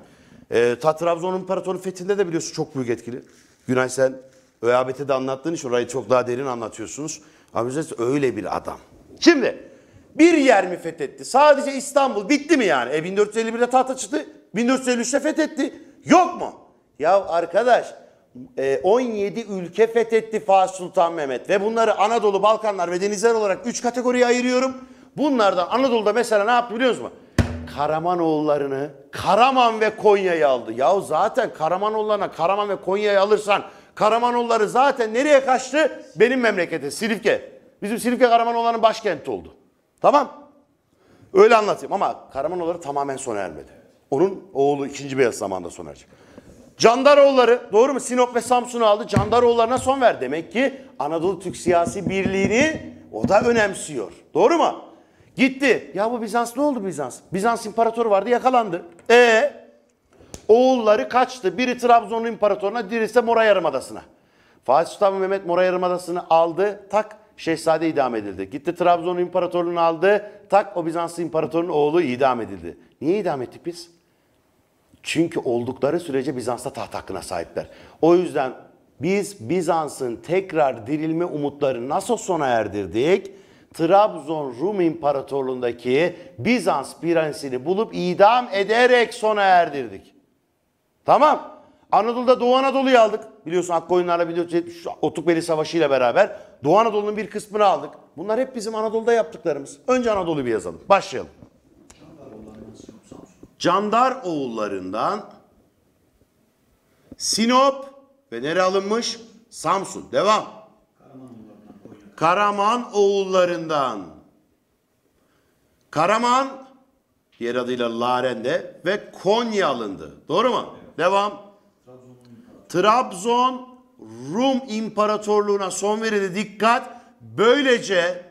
Trabzon İmparatoru fethinde de biliyorsun çok büyük etkili. Günay sen ÖABT'de de anlattığın için orayı çok daha derin anlatıyorsunuz. Amrüstes öyle bir adam. Şimdi bir yer mi fethetti? Sadece İstanbul bitti mi yani? 1451'de tahta çıktı. 1453'te fethetti. Yok mu? Ya arkadaş 17 ülke fethetti Fatih Sultan Mehmet ve bunları Anadolu, Balkanlar ve Denizler olarak 3 kategoriye ayırıyorum. Bunlardan Anadolu'da mesela ne yaptı biliyor musunuz? Karamanoğullarını, Karaman ve Konya'yı aldı. Yahu zaten Karamanoğullarına Karaman ve Konya'yı alırsan Karamanoğulları zaten nereye kaçtı? Benim memlekete Silifke. Bizim Silifke Karamanoğulları'nın başkenti oldu. Tamam. Öyle anlatayım ama Karamanoğulları tamamen sona ermedi. Onun oğlu 2. Beyazıt zamanında sona erecek. Candaroğulları, doğru mu? Sinop ve Samsun'u aldı. Candaroğullarına son ver. Demek ki Anadolu Türk siyasi birliğini o da önemsiyor. Doğru mu? Gitti. Ya bu Bizans ne oldu Bizans? Bizans imparatoru vardı, yakalandı. Oğulları kaçtı. Biri Trabzon İmparatoruna, diğeri ise Mora Yarımadası'na. Fatih Sultan Mehmet Mora Yarımadası'nı aldı. Tak. Şehzade idam edildi. Gitti Trabzon İmparatorluğunu aldı. Tak, o Bizanslı imparatorun oğlu idam edildi. Niye idam ettik biz? Çünkü oldukları sürece Bizans'ta taht hakkına sahipler. O yüzden biz Bizans'ın tekrar dirilme umutlarını nasıl sona erdirdik? Trabzon Rum İmparatorluğundaki Bizans prensini bulup idam ederek sona erdirdik. Tamam. Anadolu'da Doğu Anadolu'yu aldık. Biliyorsun Akkoyunlarla 1473 Otukbeli Savaşı ile beraber Doğu Anadolu'nun bir kısmını aldık. Bunlar hep bizim Anadolu'da yaptıklarımız. Önce Anadolu'yu bir yazalım. Başlayalım. Candaroğullarından Sinop ve nereye alınmış? Samsun. Devam. Karamanoğullarından Karaman, diğer adıyla Larende ve Konya alındı. Doğru mu? Devam. Trabzon Rum İmparatorluğuna son verildi. Dikkat.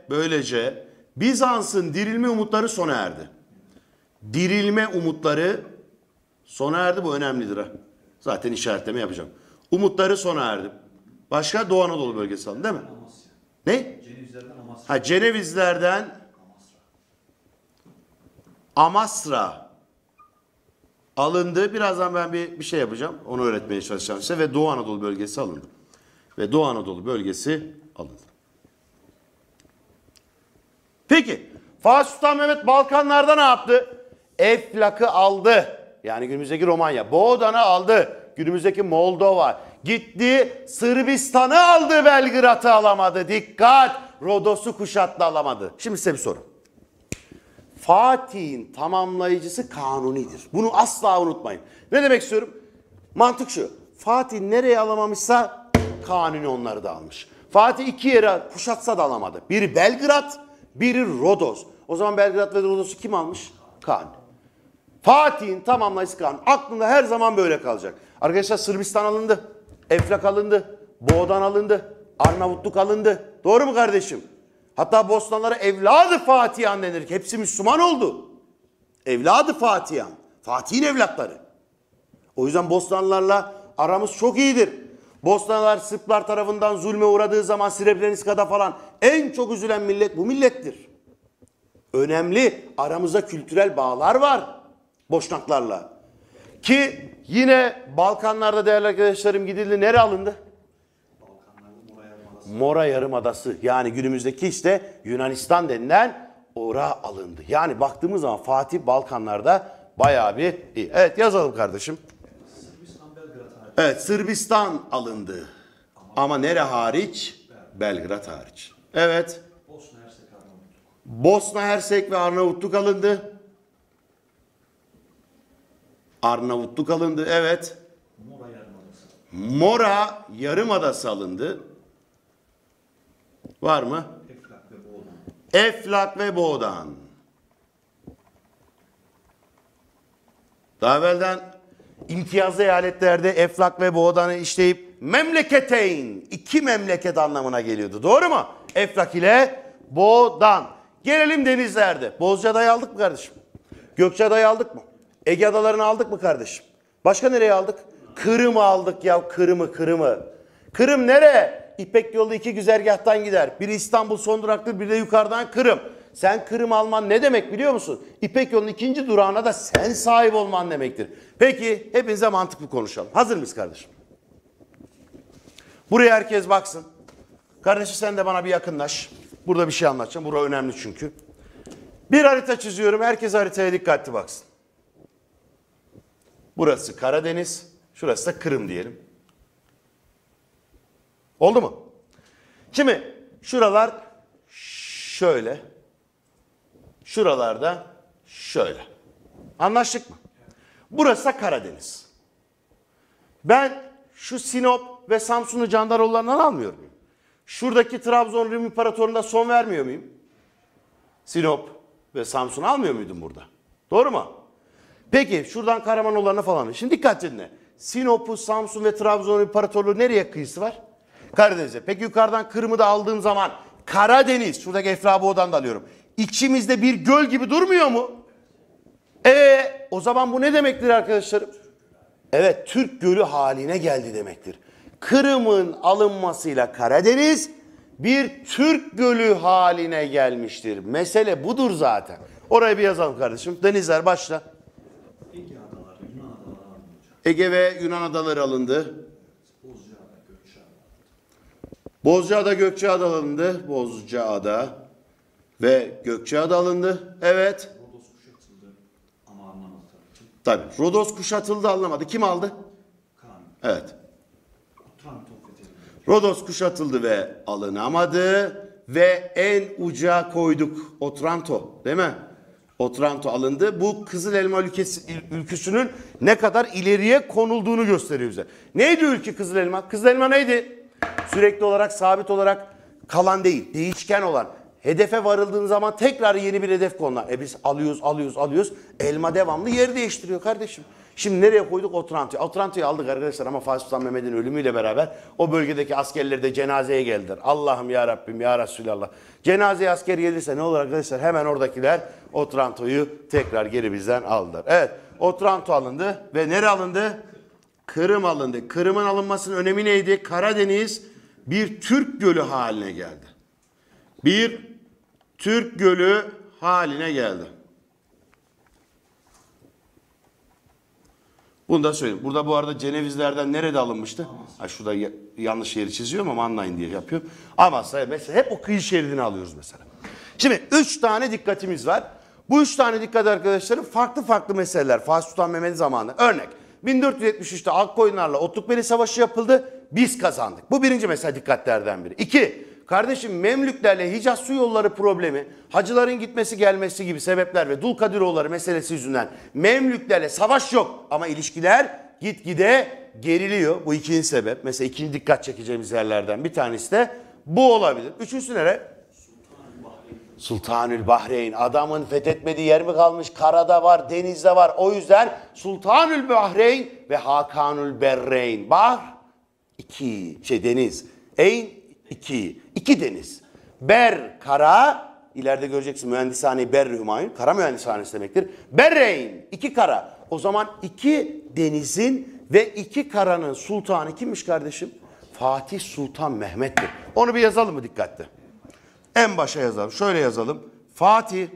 Böylece Bizans'ın dirilme umutları sona erdi. Dirilme umutları sona erdi. Bu önemlidir ha. Zaten işaretleme yapacağım. Umutları sona erdi. Başka Doğu Anadolu bölgesi aldı, değil mi? Ne? Cenevizlerden Amasra. Ha, Cenevizlerden Amasra alındı. Birazdan ben bir şey yapacağım. Onu öğretmeye çalışacağım size. Ve Doğu Anadolu bölgesi alındı. Ve Doğu Anadolu bölgesi alındı. Peki. Fatih Sultan Mehmet Balkanlarda ne yaptı? Eflak'ı aldı. Yani günümüzdeki Romanya. Boğdan'ı aldı. Günümüzdeki Moldova. Gitti Sırbistan'ı aldı, Belgrad'ı alamadı. Dikkat! Rodos'u Kuşat'la alamadı. Şimdi size bir soru. Fatih'in tamamlayıcısı Kanuni'dir. Bunu asla unutmayın. Ne demek istiyorum? Mantık şu. Fatih nereye alamamışsa Kanuni onları da almış. Fatih iki yere kuşatsa da alamadı. Biri Belgrad, biri Rodos. O zaman Belgrad ve Rodos'u kim almış? Kanuni. Fatih'in tamamlayıcısı Kanuni. Aklında her zaman böyle kalacak. Arkadaşlar Sırbistan alındı. Eflak alındı. Boğdan alındı. Arnavutluk alındı. Doğru mu kardeşim? Hatta Bosnalara evladı Fatihan denir. Hepsi Müslüman oldu. Evladı Fatihan. Fatih'in evlatları. O yüzden Bosnalılarla aramız çok iyidir. Bosnalılar Sırplar tarafından zulme uğradığı zaman Srebrenica'da falan en çok üzülen millet bu millettir. Önemli aramızda kültürel bağlar var Boşnaklarla. Ki yine Balkanlarda değerli arkadaşlarım gidildi. Nereye alındı? Mora Yarımadası, yani günümüzdeki işte Yunanistan denilen oraya alındı. Yani baktığımız zaman Fatih Balkanlarda bayağı bir iyi. Evet yazalım kardeşim. Sırbistan, Belgrad. Evet Sırbistan alındı. Ama nere hariç? Belgrad hariç. Evet. Bosna Hersek, Arnavutluk. Bosna Hersek ve Arnavutluk alındı. Arnavutluk alındı. Evet. Mora Yarımadası. Mora Yarımadası alındı. Var mı? Eflak ve Boğdan. Eflak ve Boğdan. Daha evvelden imtiyazlı eyaletlerde Eflak ve Boğdan'ı işleyip memleketeyn, iki memleket anlamına geliyordu. Doğru mu? Eflak ile Boğdan. Gelelim denizlerde. Bozcaada'yı aldık mı kardeşim? Gökçeada'yı aldık mı? Ege Adaları'nı aldık mı kardeşim? Başka nereye aldık? Kırım'ı aldık ya. Kırım'ı. Kırım nereye? İpek yolu iki güzergahtan gider. Biri İstanbul son duraktır, biri de yukarıdan Kırım. Sen Kırım alman ne demek biliyor musun? İpek yolunun ikinci durağına da sen sahip olman demektir. Peki hepinize mantıklı konuşalım. Hazır mıyız kardeşim? Buraya herkes baksın. Kardeşim sen de bana bir yakınlaş. Burada bir şey anlatacağım. Burası önemli çünkü. Bir harita çiziyorum. Herkes haritaya dikkatli baksın. Burası Karadeniz. Şurası da Kırım diyelim. Oldu mu? Şimdi şuralar şöyle. Şuralarda şöyle. Anlaştık mı? Burası Karadeniz. Ben şu Sinop ve Samsun'u Candaroğulları'ndan almıyor muyum? Şuradaki Trabzon Rum İmparatorluğu'nda son vermiyor muyum? Sinop ve Samsun'u almıyor muydum burada? Doğru mu? Peki şuradan Karamanoğulları'na falan. Şimdi dikkat edin. Sinop'u, Samsun ve Trabzon İmparatorluğu nereye kıyısı var? Karadeniz'e. Peki yukarıdan Kırım'ı da aldığım zaman Karadeniz, şuradaki Eflak Boğdan'dan da alıyorum. İçimizde bir göl gibi durmuyor mu? O zaman bu ne demektir arkadaşlarım? Evet, Türk Gölü haline geldi demektir. Kırım'ın alınmasıyla Karadeniz bir Türk Gölü haline gelmiştir. Mesele budur zaten. Oraya bir yazalım kardeşim. Denizler başla. Ege Adaları, Yunan Adaları alındı. Ege ve Yunan Adaları alındı. Bozcaada, Gökçeada alındı. Bozcaada ve Gökçeada alındı. Evet. Rodos kuşatıldı ama anlamadı tabii. Tabii. Rodos kuşatıldı anlamadı. Kim aldı? Kanuni. Evet. Rodos kuşatıldı ve alınamadı. Ve en uca koyduk. Otranto değil mi? Otranto alındı. Bu Kızıl Elma ülküsünün ne kadar ileriye konulduğunu gösteriyor bize. Neydi ülke Kızıl Elma? Kızıl Elma neydi? Sürekli olarak, sabit olarak kalan değil, değişken olan. Hedefe varıldığın zaman tekrar yeni bir hedef konulan. Biz alıyoruz. Elma devamlı yer değiştiriyor kardeşim. Şimdi nereye koyduk? Otranto'yu. Otranto'yu aldık arkadaşlar ama Fatih Sultan Mehmet'in ölümüyle beraber o bölgedeki askerleri de cenazeye geldiler. Allah'ım ya Rabbim ya Resulallah. Cenazeye asker gelirse ne olur arkadaşlar? Hemen oradakiler Otranto'yu tekrar geri bizden aldılar. Evet, Otranto alındı ve nereye alındı? Kırım alındı. Kırım'ın alınmasının önemi neydi? Karadeniz bir Türk gölü haline geldi. bir Türk Gölü haline geldi. Bunu da söyleyeyim. Burada bu arada Cenevizlerden nerede alınmıştı? Ha, şurada yanlış yeri çiziyorum ama anlayın diye yapıyorum. Amasya mesela hep o kıyı şeridini alıyoruz mesela. Şimdi 3 tane dikkatimiz var. Bu 3 tane dikkat arkadaşlarım farklı meseleler. Fatih Sultan Mehmet zamanında. Örnek 1473'te Akkoyunlarla Otlukbeli Savaşı yapıldı. Biz kazandık. Bu birinci mesele dikkatlerden biri. 2. Kardeşim Memlüklerle Hicaz su yolları problemi, hacıların gitmesi gelmesi gibi sebepler ve Dulkadiroğulları meselesi yüzünden Memlüklerle savaş yok ama ilişkiler gitgide geriliyor. Bu ikinci sebep. Mesela ikinci dikkat çekeceğimiz yerlerden bir tanesi de bu olabilir. Üçüncüsü nere? Sultanül Bahreyn. Adamın fethetmediği yer mi kalmış? Karada var, denizde var. O yüzden Sultanül Bahreyn ve Hakanül Berreyn. Bahr, iki deniz. Eyn, iki deniz. Ber, kara, ileride göreceksin mühendishane Berri Hümayun, kara mühendishanesi demektir. Berreyn, iki kara. O zaman iki denizin ve iki karanın sultanı kimmiş kardeşim? Fatih Sultan Mehmet'tir. Onu bir yazalım mı dikkatli? En başa yazalım. Şöyle yazalım. Fatih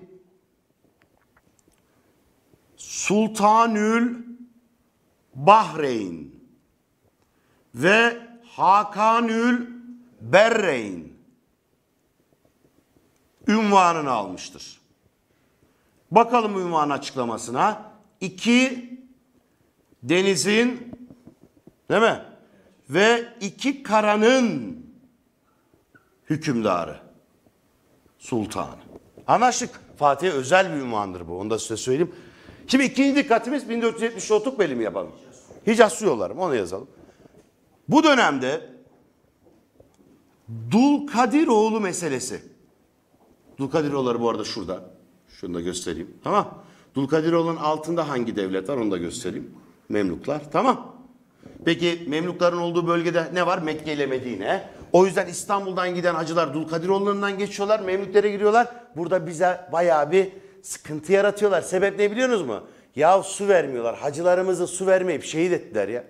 Sultanül Bahreyn ve Hakanül Berreyn ünvanını almıştır. Bakalım ünvanın açıklamasına. İki denizin, değil mi? Ve iki karanın hükümdarı, sultanı. Anlaştık. Fatih'e özel bir ünvandır bu. Onu da size söyleyeyim. Şimdi ikinci dikkatimiz 1470 Otlukbeli mi yapalım? Hicaz su yolları mı? Onu yazalım. Bu dönemde Dulkadiroğlu meselesi. Dulkadiroğulları bu arada şurada. Şunu da göstereyim. Tamam. Dulkadiroğlu'nun altında hangi devlet var onu da göstereyim. Memluklar. Tamam. Peki Memlukların olduğu bölgede ne var? Mekke ile Medine. O yüzden İstanbul'dan giden hacılar Dulkadiroğullarından geçiyorlar. Memlüklere giriyorlar. Burada bize bayağı bir sıkıntı yaratıyorlar. Sebep ne biliyorsunuz mu? Ya su vermiyorlar. Hacılarımızı su vermeyip şehit ettiler ya.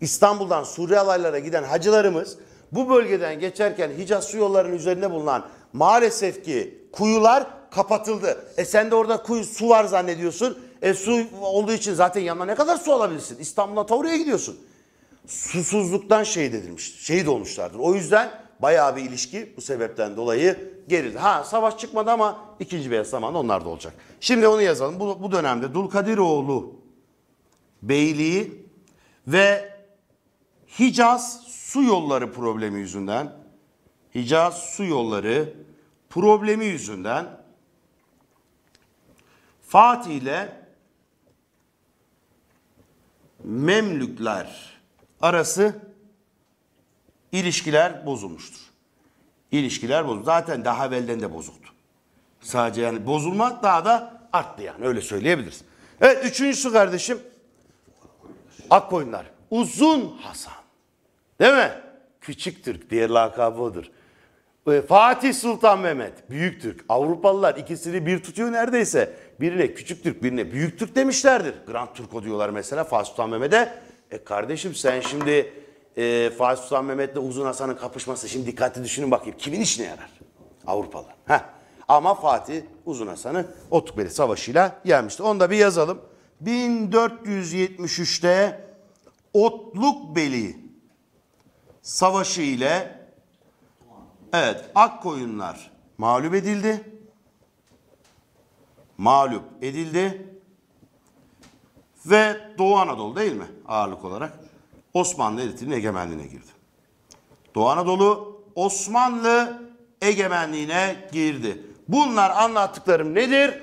İstanbul'dan Suriye alaylara giden hacılarımız bu bölgeden geçerken Hicaz su yollarının üzerinde bulunan maalesef ki kuyular kapatıldı. E sen de orada su var zannediyorsun. E su olduğu için zaten yanına ne kadar su alabilirsin? İstanbul'a Tavru'ya gidiyorsun. Susuzluktan şehit olmuşlardır. O yüzden bayağı bir ilişki bu sebepten dolayı gerildi. Ha savaş çıkmadı ama ikinci beyaz zamanda onlar da olacak. Şimdi onu yazalım. Bu dönemde Dulkadiroğlu Beyliği ve Hicaz su yolları problemi yüzünden, Hicaz su yolları problemi yüzünden Fatih ile Memlükler arası ilişkiler bozulmuştur. İlişkiler bozuldu. Zaten daha evvelden de bozuldu. Sadece yani bozulmak daha da arttı yani öyle söyleyebiliriz. Evet üçüncüsü kardeşim Akkoyunlar. Uzun Hasan. Değil mi? Küçük Türk. Diğer lakabı odur. Fatih Sultan Mehmet. Büyük Türk. Avrupalılar ikisini bir tutuyor neredeyse. Birine Küçük Türk, birine Büyük Türk demişlerdir. Grand Turko diyorlar mesela Fatih Sultan Mehmet'e. Kardeşim sen şimdi Fatih Sultan Mehmet'le Uzun Hasan'ın kapışması. Şimdi dikkatli düşünün bakayım. Kimin işine yarar? Avrupalı. Heh. Ama Fatih Uzun Hasan'ı Otlukbeli Savaşı'yla yenmişti. Onu da bir yazalım. 1473'te Otlukbeli Savaşı ile evet Akkoyunlar mağlup edildi. Mağlup edildi. Ve Doğu Anadolu değil mi? Ağırlık olarak Osmanlı Devleti'nin egemenliğine girdi. Doğu Anadolu Osmanlı egemenliğine girdi. Bunlar anlattıklarım nedir?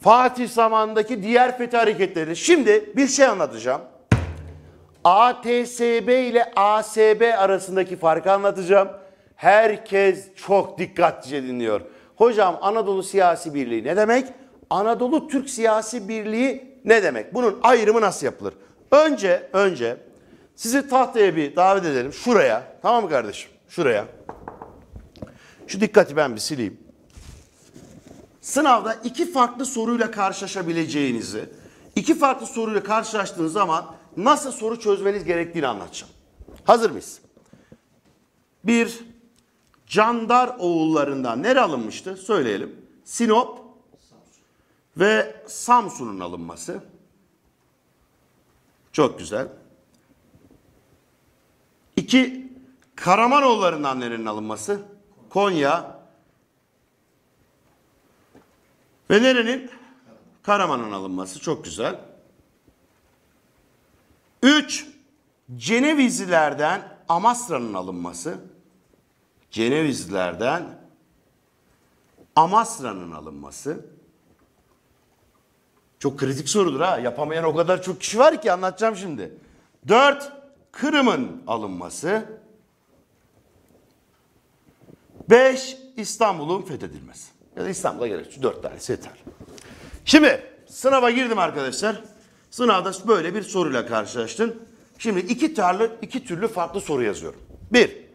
Fatih zamanındaki diğer fethi hareketleri. Şimdi bir şey anlatacağım. ATSB ile ASB arasındaki farkı anlatacağım. Herkes çok dikkatlice dinliyor. Hocam Anadolu Siyasi Birliği ne demek? Anadolu Türk Siyasi Birliği ne demek? Bunun ayrımı nasıl yapılır? Önce sizi tahtaya bir davet edelim. Şuraya. Tamam mı kardeşim? Şuraya. Şu dikkati ben bir sileyim. Sınavda iki farklı soruyla karşılaşabileceğinizi, iki farklı soruyla karşılaştığınız zaman nasıl soru çözmeniz gerektiğini anlatacağım. Hazır mıyız? Bir, Candar oğullarından nere alınmıştı? Söyleyelim. Sinop ve Samsun'un alınması. Çok güzel. 2. Karamanoğullarından nerenin alınması? Konya. Ve nerenin? Karaman'ın alınması. Çok güzel. 3. Cenevizlilerden Amasra'nın alınması. Cenevizlilerden Amasra'nın alınması. Çok kritik sorudur ha. Yapamayan o kadar çok kişi var ki anlatacağım şimdi. 4. Kırım'ın alınması. 5. İstanbul'un fethedilmesi. Ya da İstanbul'a gerek. Şu 4 tanesi yeter. Şimdi sınava girdim arkadaşlar. Sınavda böyle bir soruyla karşılaştın. Şimdi iki türlü farklı soru yazıyorum. 1.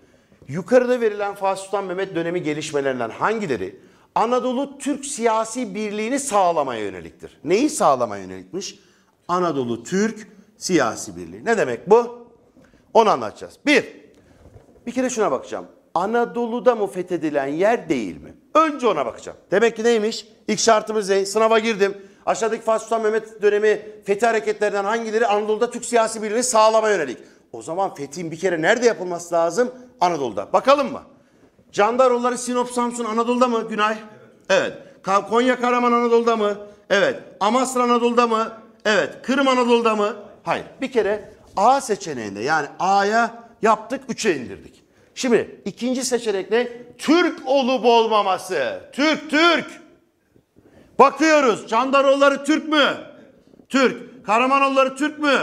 Yukarıda verilen Fatih Sultan Mehmet dönemi gelişmelerinden hangileri Anadolu Türk siyasi birliğini sağlamaya yöneliktir? Neyi sağlamaya yönelikmiş? Anadolu Türk siyasi birliği. Ne demek bu? Onu anlatacağız. Bir kere şuna bakacağım. Anadolu'da mı fethedilen yer değil mi? Önce ona bakacağım. Demek ki neymiş? İlk şartımız ne? Sınava girdim. Aşağıdaki Fatih Sultan Mehmet dönemi fethi hareketlerinden hangileri Anadolu'da Türk siyasi birliğini sağlamaya yönelik? O zaman fethin bir kere nerede yapılması lazım? Anadolu'da. Bakalım mı? Candaroğulları Sinop, Samsun Anadolu'da mı Günay? Evet. Evet. Konya, Karaman Anadolu'da mı? Evet. Amasra Anadolu'da mı? Evet. Kırım Anadolu'da mı? Hayır. Bir kere A seçeneğinde, yani A'ya yaptık, 3'e indirdik. Şimdi ikinci seçenek ne? Türk olup olmaması. Türk. Bakıyoruz. Candaroğulları Türk mü? Türk. Karamanoğulları Türk mü?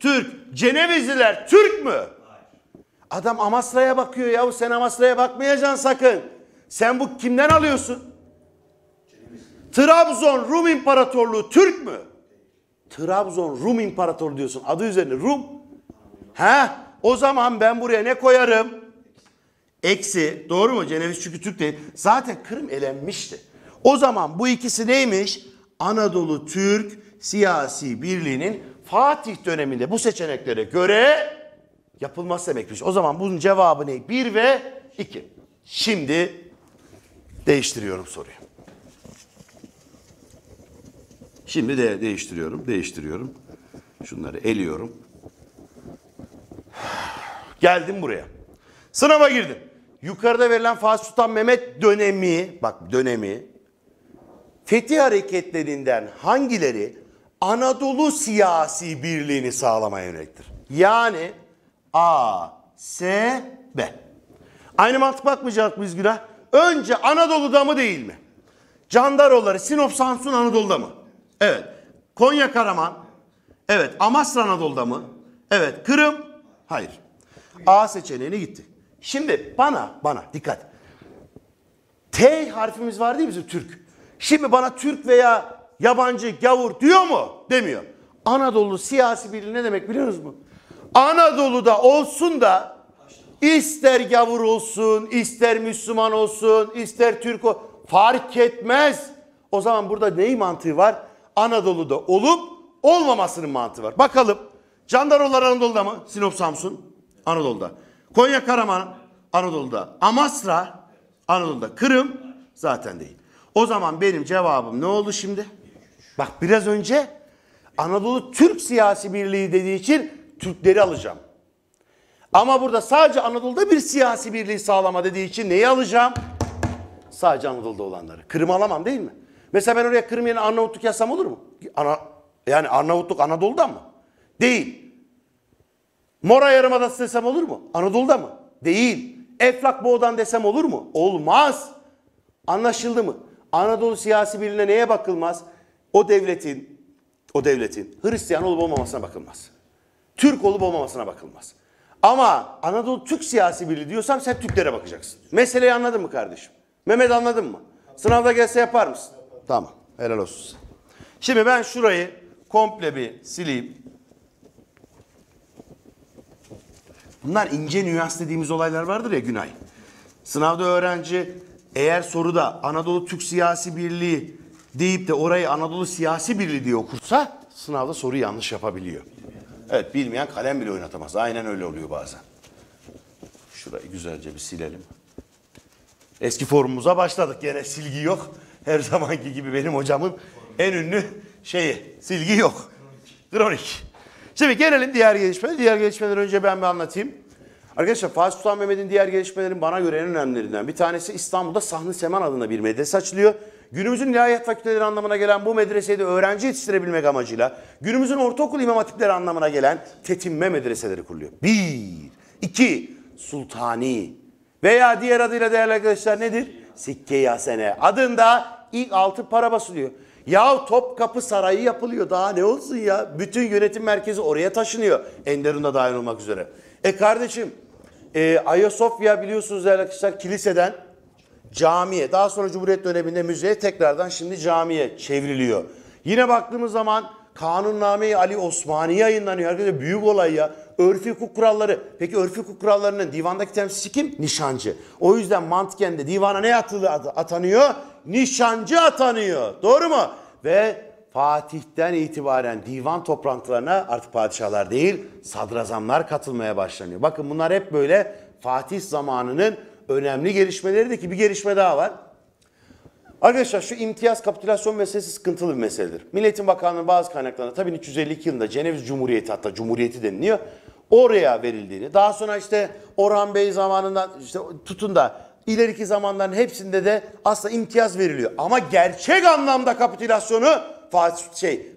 Türk. Cenevizliler Türk mü? Adam Amasra'ya bakıyor ya. Sen Amasra'ya bakmayacaksın sakın. Sen bu kimden alıyorsun? Trabzon Rum İmparatorluğu Türk mü? Trabzon Rum İmparatorluğu diyorsun. Adı üzerine Rum. He? O zaman ben buraya ne koyarım? Eksi. Doğru mu? Ceneviz çünkü Türk değil. Zaten Kırım elenmişti. O zaman bu ikisi neymiş? Anadolu Türk siyasi birliğinin Fatih döneminde bu seçeneklere göre yapılması demekmiş. O zaman bunun cevabı ne? 1 ve 2. Şimdi değiştiriyorum soruyu. Şimdi de değiştiriyorum. Şunları eliyorum. Geldim buraya. Sınava girdim. Yukarıda verilen Fatih Sultan Mehmet dönemi, bak dönemi, fetih hareketlerinden hangileri Anadolu siyasi birliğini sağlamaya yöneliktir? Yani A, S, B. Aynı mantık bakmayacak mıyız Gülah? Önce Anadolu'da mı değil mi? Candaroğulları Sinop, Samsun Anadolu'da mı? Evet. Konya, Karaman. Evet. Amasra Anadolu'da mı? Evet. Kırım. Hayır. A seçeneğine gitti. Şimdi bana dikkat. T harfimiz var değil mi bizim Türk? Şimdi bana Türk veya yabancı, gavur diyor mu? Demiyor. Anadolu siyasi birliği ne demek biliyor musunuz? Anadolu'da olsun da ister gavur olsun, ister Müslüman olsun, ister Türk olsun, fark etmez. O zaman burada neyi mantığı var? Anadolu'da olup olmamasının mantığı var. Bakalım. Candaroğullar Anadolu'da mı? Sinop, Samsun Anadolu'da. Konya, Karaman Anadolu'da. Amasra Anadolu'da. Kırım zaten değil. O zaman benim cevabım ne oldu şimdi? Bak biraz önce Anadolu Türk siyasi birliği dediği için Türkleri alacağım. Ama burada sadece Anadolu'da bir siyasi birliği sağlama dediği için neyi alacağım? Sadece Anadolu'da olanları. Kırım alamam değil mi? Mesela ben oraya Kırım yerine Arnavutluk yazsam olur mu? Yani Arnavutluk Anadolu'da mı? Değil. Mora Yarımadası desem olur mu? Anadolu'da mı? Değil. Eflak Boğdan desem olur mu? Olmaz. Anlaşıldı mı? Anadolu siyasi birliğine neye bakılmaz? O devletin Hristiyan olup olmamasına bakılmaz. Türk olup olmamasına bakılmaz. Ama Anadolu Türk siyasi birliği diyorsam sen Türklere bakacaksın. Meseleyi anladın mı kardeşim? Mehmet anladın mı? Sınavda gelse yapar mısın? Tamam. Helal olsun. Şimdi ben şurayı komple bir sileyim. Bunlar ince nüans dediğimiz olaylar vardır ya Günay. Sınavda öğrenci eğer soruda Anadolu Türk Siyasi Birliği deyip de orayı Anadolu Siyasi Birliği diye okursa sınavda soruyu yanlış yapabiliyor. Evet, bilmeyen kalem bile oynatamaz. Aynen öyle oluyor bazen. Şurayı güzelce bir silelim. Eski formumuza başladık. Yine silgi yok. Her zamanki gibi benim hocamın en ünlü şeyi. Silgi yok. Kronik. Şimdi gelelim diğer gelişmeler. Diğer gelişmeler önce ben bir anlatayım. Arkadaşlar Fatih Sultan Mehmet'in diğer gelişmelerin bana göre en önemlilerinden bir tanesi İstanbul'da Sahn-ı Seman adında bir medrese açılıyor. Günümüzün ilahiyat fakülteleri anlamına gelen bu medreseyi de öğrenci yetiştirebilmek amacıyla günümüzün ortaokul imam hatipleri anlamına gelen tetinme medreseleri kuruluyor. 1, 2, Sultani veya diğer adıyla değerli arkadaşlar nedir? Sikke-i Hasene adında ilk 6 para basılıyor. Ya Topkapı Sarayı yapılıyor, daha ne olsun ya? Bütün yönetim merkezi oraya taşınıyor. Enderun da dahil olmak üzere. Kardeşim Ayasofya biliyorsunuz değerli arkadaşlar kiliseden camiye, daha sonra Cumhuriyet döneminde müzeye, tekrardan şimdi camiye çevriliyor. Yine baktığımız zaman Kanunname-i Ali Osmani yayınlanıyor. Arkadaşlar büyük olay ya. Örfi hukuk kuralları. Peki örfi hukuk kurallarının divandaki temsilcisi kim? Nişancı. O yüzden mantıken de divana ne atanıyor? Nişancı atanıyor. Doğru mu? Ve Fatih'ten itibaren divan toplantılarına artık padişahlar değil, sadrazamlar katılmaya başlanıyor. Bakın bunlar hep böyle Fatih zamanının önemli gelişmeleri. De ki bir gelişme daha var. Arkadaşlar şu imtiyaz kapitülasyon meselesi sıkıntılı bir meseledir. Milli Eğitim Bakanlığı'nın bazı kaynaklarında tabii 352 yılında Ceneviz Cumhuriyeti, hatta Cumhuriyeti deniliyor, oraya verildiğini, daha sonra işte Orhan Bey zamanından işte tutun da ileriki zamanların hepsinde de aslında imtiyaz veriliyor. Ama gerçek anlamda kapitülasyonu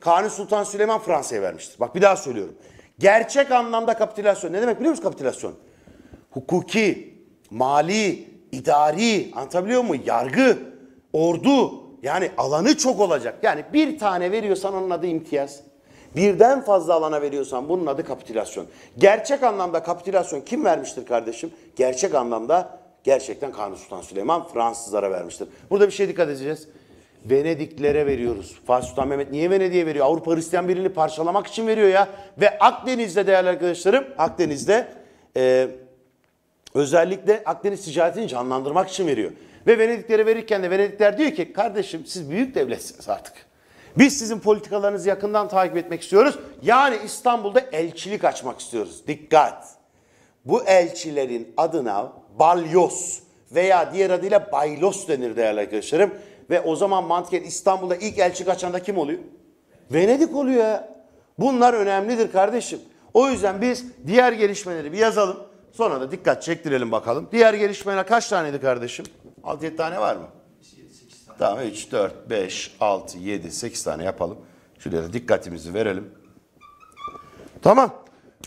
Kanuni Sultan Süleyman Fransa'ya vermiştir. Bak bir daha söylüyorum. Gerçek anlamda kapitülasyon ne demek biliyor musunuz kapitülasyon? Hukuki, mali, idari, anlatabiliyor muyum? Yargı, ordu, yani alanı çok olacak. Yani bir tane veriyorsan onun adı imtiyaz. Birden fazla alana veriyorsan bunun adı kapitülasyon. Gerçek anlamda kapitülasyon kim vermiştir kardeşim? Gerçek anlamda gerçekten Kanuni Sultan Süleyman Fransızlara vermiştir. Burada bir şeye dikkat edeceğiz. Venediklere veriyoruz. Fatih Sultan Mehmet niye Venedik'e veriyor? Avrupa Hristiyan Birliği'ni parçalamak için veriyor ya. Ve Akdeniz'de değerli arkadaşlarım, Akdeniz'de özellikle Akdeniz ticaretini canlandırmak için veriyor. Ve Venediklere verirken de Venedikler diyor ki kardeşim siz büyük devletsiniz artık. Biz sizin politikalarınızı yakından takip etmek istiyoruz. Yani İstanbul'da elçilik açmak istiyoruz. Dikkat! Bu elçilerin adına balyoz veya diğer adıyla baylos denir değerli arkadaşlarım. Ve o zaman mantıken İstanbul'da ilk elçilik açan da kim oluyor? Venedik oluyor ya. Bunlar önemlidir kardeşim. O yüzden biz diğer gelişmeleri bir yazalım. Sonra da dikkat çektirelim bakalım. Diğer gelişmeler kaç taneydi kardeşim? 6-7 tane var mı? 8 tane. Tamam 3, 4, 5, 6, 7, 8 tane yapalım. Şuraya da dikkatimizi verelim. Tamam.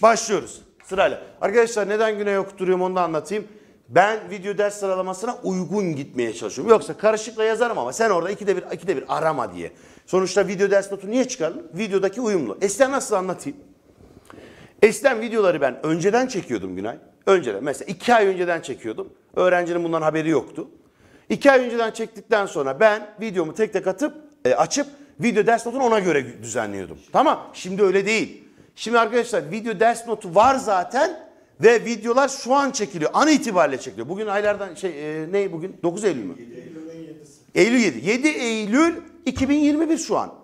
Başlıyoruz sırayla. Arkadaşlar neden güne okutturuyorum onu da anlatayım. Ben video ders sıralamasına uygun gitmeye çalışıyorum. Yoksa karışıkla yazarım ama sen orada ikide bir arama diye. Sonuçta video ders notu niye çıkardın? Videodaki uyumlu. Eskiden nasıl anlatayım? Eskiden videoları ben önceden çekiyordum Günay. Önceden mesela 2 ay önceden çekiyordum. Öğrencinin bundan haberi yoktu. 2 ay önceden çektikten sonra ben videomu tek tek açıp video ders notunu ona göre düzenliyordum. Tamam şimdi öyle değil. Şimdi arkadaşlar video ders notu var zaten. Ve videolar şu an çekiliyor. An itibariyle çekiliyor. Bugün aylardan ne bugün? 9 Eylül mü? 7 Eylül. 7 Eylül 2021 şu an.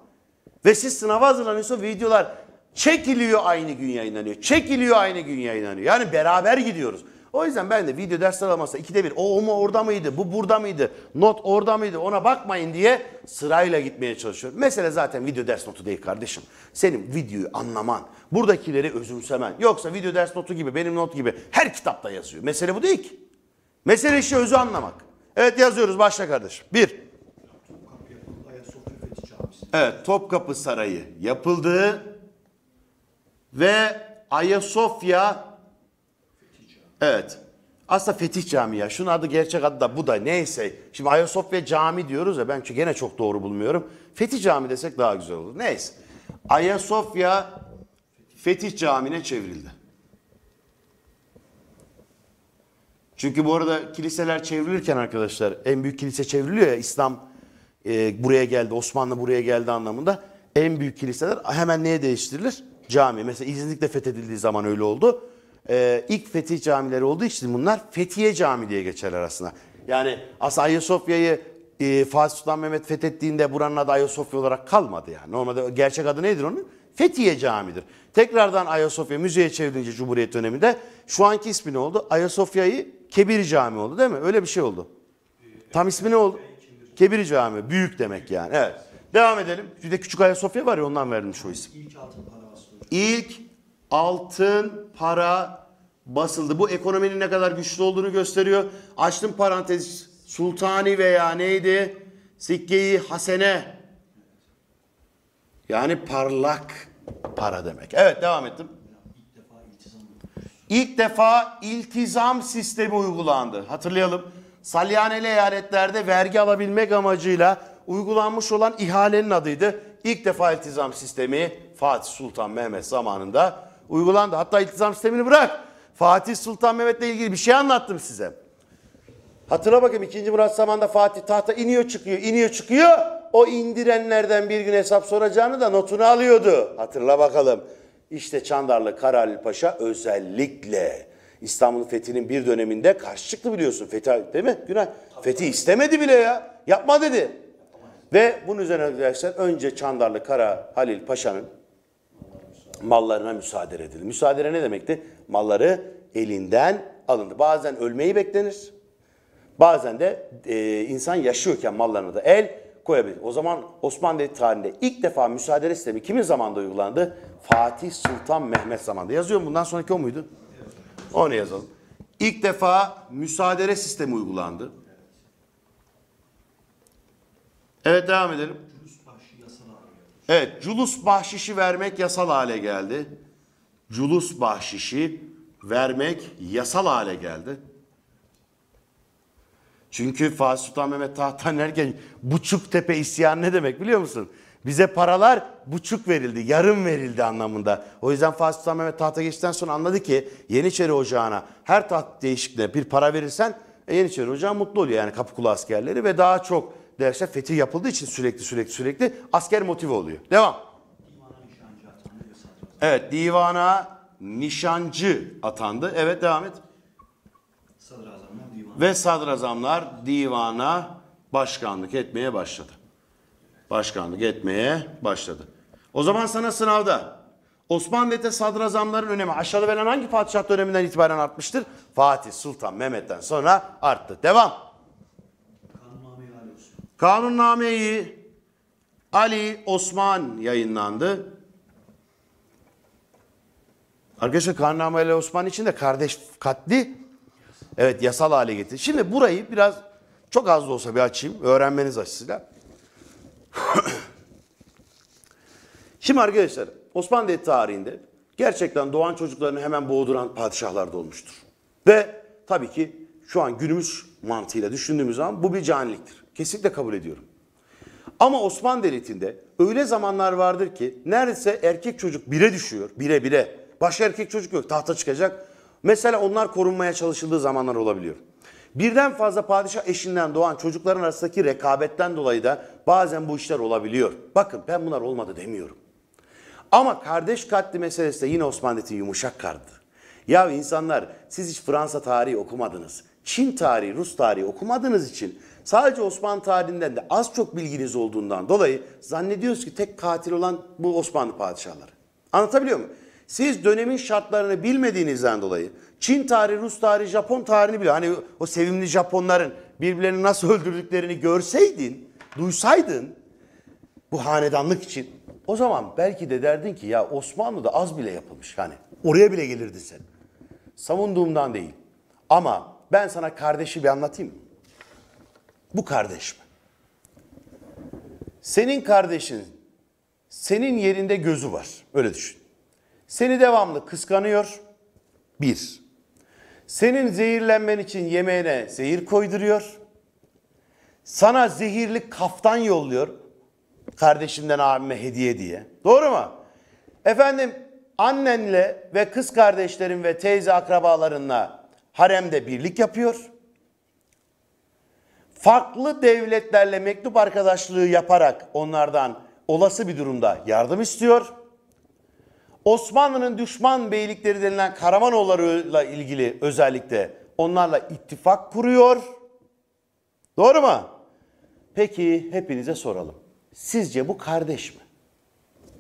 Ve siz sınava hazırlanıyorsunuz. Videolar çekiliyor aynı gün yayınlanıyor. Çekiliyor aynı gün yayınlanıyor. Yani beraber gidiyoruz. O yüzden ben de video ders sıralamasına 2'de 1 o mu orada mıydı? Bu burada mıydı? Not orada mıydı? Ona bakmayın diye sırayla gitmeye çalışıyorum. Mesele zaten video ders notu değil kardeşim. Senin videoyu anlaman, buradakileri özümsemen. Yoksa video ders notu gibi, benim not gibi her kitapta yazıyor. Mesele bu değil ki. Mesele işi özü anlamak. Evet yazıyoruz. Başla kardeşim. 1. Evet, Topkapı Sarayı yapıldı ve Ayasofya. Evet. Aslında Fetih Camii ya. Şunun adı gerçek adı da bu da neyse. Şimdi Ayasofya Cami diyoruz ya ben çünkü gene çok doğru bulmuyorum. Fetih Camii desek daha güzel olur. Neyse. Ayasofya Fetih Camii'ne çevrildi. Çünkü bu arada kiliseler çevrilirken arkadaşlar en büyük kilise çevriliyor ya İslam buraya geldi, Osmanlı buraya geldi anlamında. En büyük kiliseler hemen neye değiştirilir? Cami. Mesela İznik'te fethedildiği zaman öyle oldu. İlk fetih camileri olduğu için bunlar Fethiye Cami diye geçerler aslında. Yani aslında Ayasofya'yı Fatih Sultan Mehmet fethettiğinde buranın adı Ayasofya olarak kalmadı yani. Normalde gerçek adı nedir onun? Fethiye Cami'dir. Tekrardan Ayasofya müzeye çevrilince Cumhuriyet döneminde şu anki ismi ne oldu? Ayasofya'yı Kebir Cami oldu değil mi? Öyle bir şey oldu. Tam ismi ne oldu? Kebir Camii. Büyük demek yani. Evet. Devam edelim. Bir de Küçük Ayasofya var ya, ondan verilmiş o isim. İlk altın para basıldı. İlk altın para basıldı. Bu ekonominin ne kadar güçlü olduğunu gösteriyor. Açtım parantez. Sultani veya neydi? Sikke-i Hasene. Yani parlak para demek. Evet, devam ettim. İlk defa iltizam sistemi uygulandı. Hatırlayalım. Salyaneli eyaletlerde vergi alabilmek amacıyla uygulanmış olan ihalenin adıydı. İlk defa iltizam sistemi Fatih Sultan Mehmet zamanında uygulandı. Hatta iltizam sistemini bırak, Fatih Sultan Mehmet'le ilgili bir şey anlattım size. Hatırla bakayım, 2. Murat zamanında Fatih tahta iniyor çıkıyor, iniyor çıkıyor. O indirenlerden bir gün hesap soracağını da notunu alıyordu. Hatırla bakalım. İşte Çandarlı Karali Paşa özellikle İstanbul'un fethinin bir döneminde karşı çıktı, biliyorsun. Fethi, değil mi? Günah. Fethi istemedi bile ya. Yapma dedi. Ve bunun üzerine arkadaşlar önce Çandarlı Kara Halil Paşa'nın mallarına müsaade edildi. Müsaade ne demekti? Malları elinden alındı. Bazen ölmeyi beklenir. Bazen de insan yaşıyorken mallarına da el koyabilir. O zaman Osmanlı Devleti tarihinde ilk defa müsaade sistemi kimin zamanında uygulandı? Fatih Sultan Mehmet zamanında. Yazıyorum, bundan sonraki o muydu? Onu yazalım. İlk defa müsaade sistemi uygulandı. Evet, devam edelim. Evet, culus bahşişi vermek yasal hale geldi. Culus bahşişi vermek yasal hale geldi. Çünkü Fatih Sultan Mehmet tahttan inerken Buçuktepe isyanı ne demek biliyor musun? Bize paralar buçuk verildi, yarım verildi anlamında. O yüzden Fatih Sultan Mehmet tahta geçtikten sonra anladı ki Yeniçeri Ocağı'na her taht değişikliğine bir para verirsen Yeniçeri Ocağı mutlu oluyor. Yani Kapıkulu askerleri ve daha çok derse fetih yapıldığı için sürekli asker motive oluyor. Devam. Evet, divana nişancı atandı. Evet, devam et. Ve sadrazamlar divana başkanlık etmeye başladı. Başkanlık etmeye başladı. O zaman sana sınavda Osmanlı Devleti sadrazamların önemi aşağıda verilen hangi padişah döneminden itibaren artmıştır? Fatih Sultan Mehmet'ten sonra arttı. Devam. Kanunname-i Ali Osman yayınlandı. Arkadaşlar, Kanunname-i Ali Osman için de kardeş katli, evet, yasal hale getirdi. Şimdi burayı biraz çok az da olsa bir açayım öğrenmeniz açısıyla. Şimdi arkadaşlar, Osmanlı Devleti tarihinde gerçekten doğan çocuklarını hemen boğduran padişahlar da olmuştur. Ve tabii ki şu an günümüz mantığıyla düşündüğümüz zaman bu bir caniliktir. Kesinlikle kabul ediyorum. Ama Osmanlı Devleti'nde öyle zamanlar vardır ki neredeyse erkek çocuk bire düşüyor. Bire. Başka erkek çocuk yok, tahta çıkacak. Mesela onlar korunmaya çalışıldığı zamanlar olabiliyor. Birden fazla padişah eşinden doğan çocukların arasındaki rekabetten dolayı da bazen bu işler olabiliyor. Bakın, ben bunlar olmadı demiyorum. Ama kardeş katli meselesi de yine Osmanlı Devleti'nin yumuşak kardı. Ya insanlar, siz hiç Fransa tarihi okumadınız. Çin tarihi, Rus tarihi okumadığınız için sadece Osmanlı tarihinden de az çok bilginiz olduğundan dolayı zannediyoruz ki tek katil olan bu Osmanlı padişahları. Anlatabiliyor muyum? Siz dönemin şartlarını bilmediğinizden dolayı Çin tarihi, Rus tarihi, Japon tarihini bile, hani o sevimli Japonların birbirlerini nasıl öldürdüklerini görseydin, duysaydın bu hanedanlık için, o zaman belki de derdin ki ya Osmanlı'da az bile yapılmış, hani oraya bile gelirdin sen. Savunduğumdan değil. Ama ben sana kardeşi bir anlatayım mı? Bu kardeş mi? Senin kardeşin senin yerinde gözü var. Öyle düşün. Seni devamlı kıskanıyor. Bir. Senin zehirlenmen için yemeğine zehir koyduruyor. Sana zehirli kaftan yolluyor. Kardeşimden abime hediye diye. Doğru mu? Efendim, annenle ve kız kardeşlerin ve teyze akrabalarınla haremde birlik yapıyor. Farklı devletlerle mektup arkadaşlığı yaparak onlardan olası bir durumda yardım istiyor. Osmanlı'nın düşman beylikleri denilen Karamanoğulları'yla ilgili özellikle onlarla ittifak kuruyor. Doğru mu? Peki hepinize soralım. Sizce bu kardeş mi?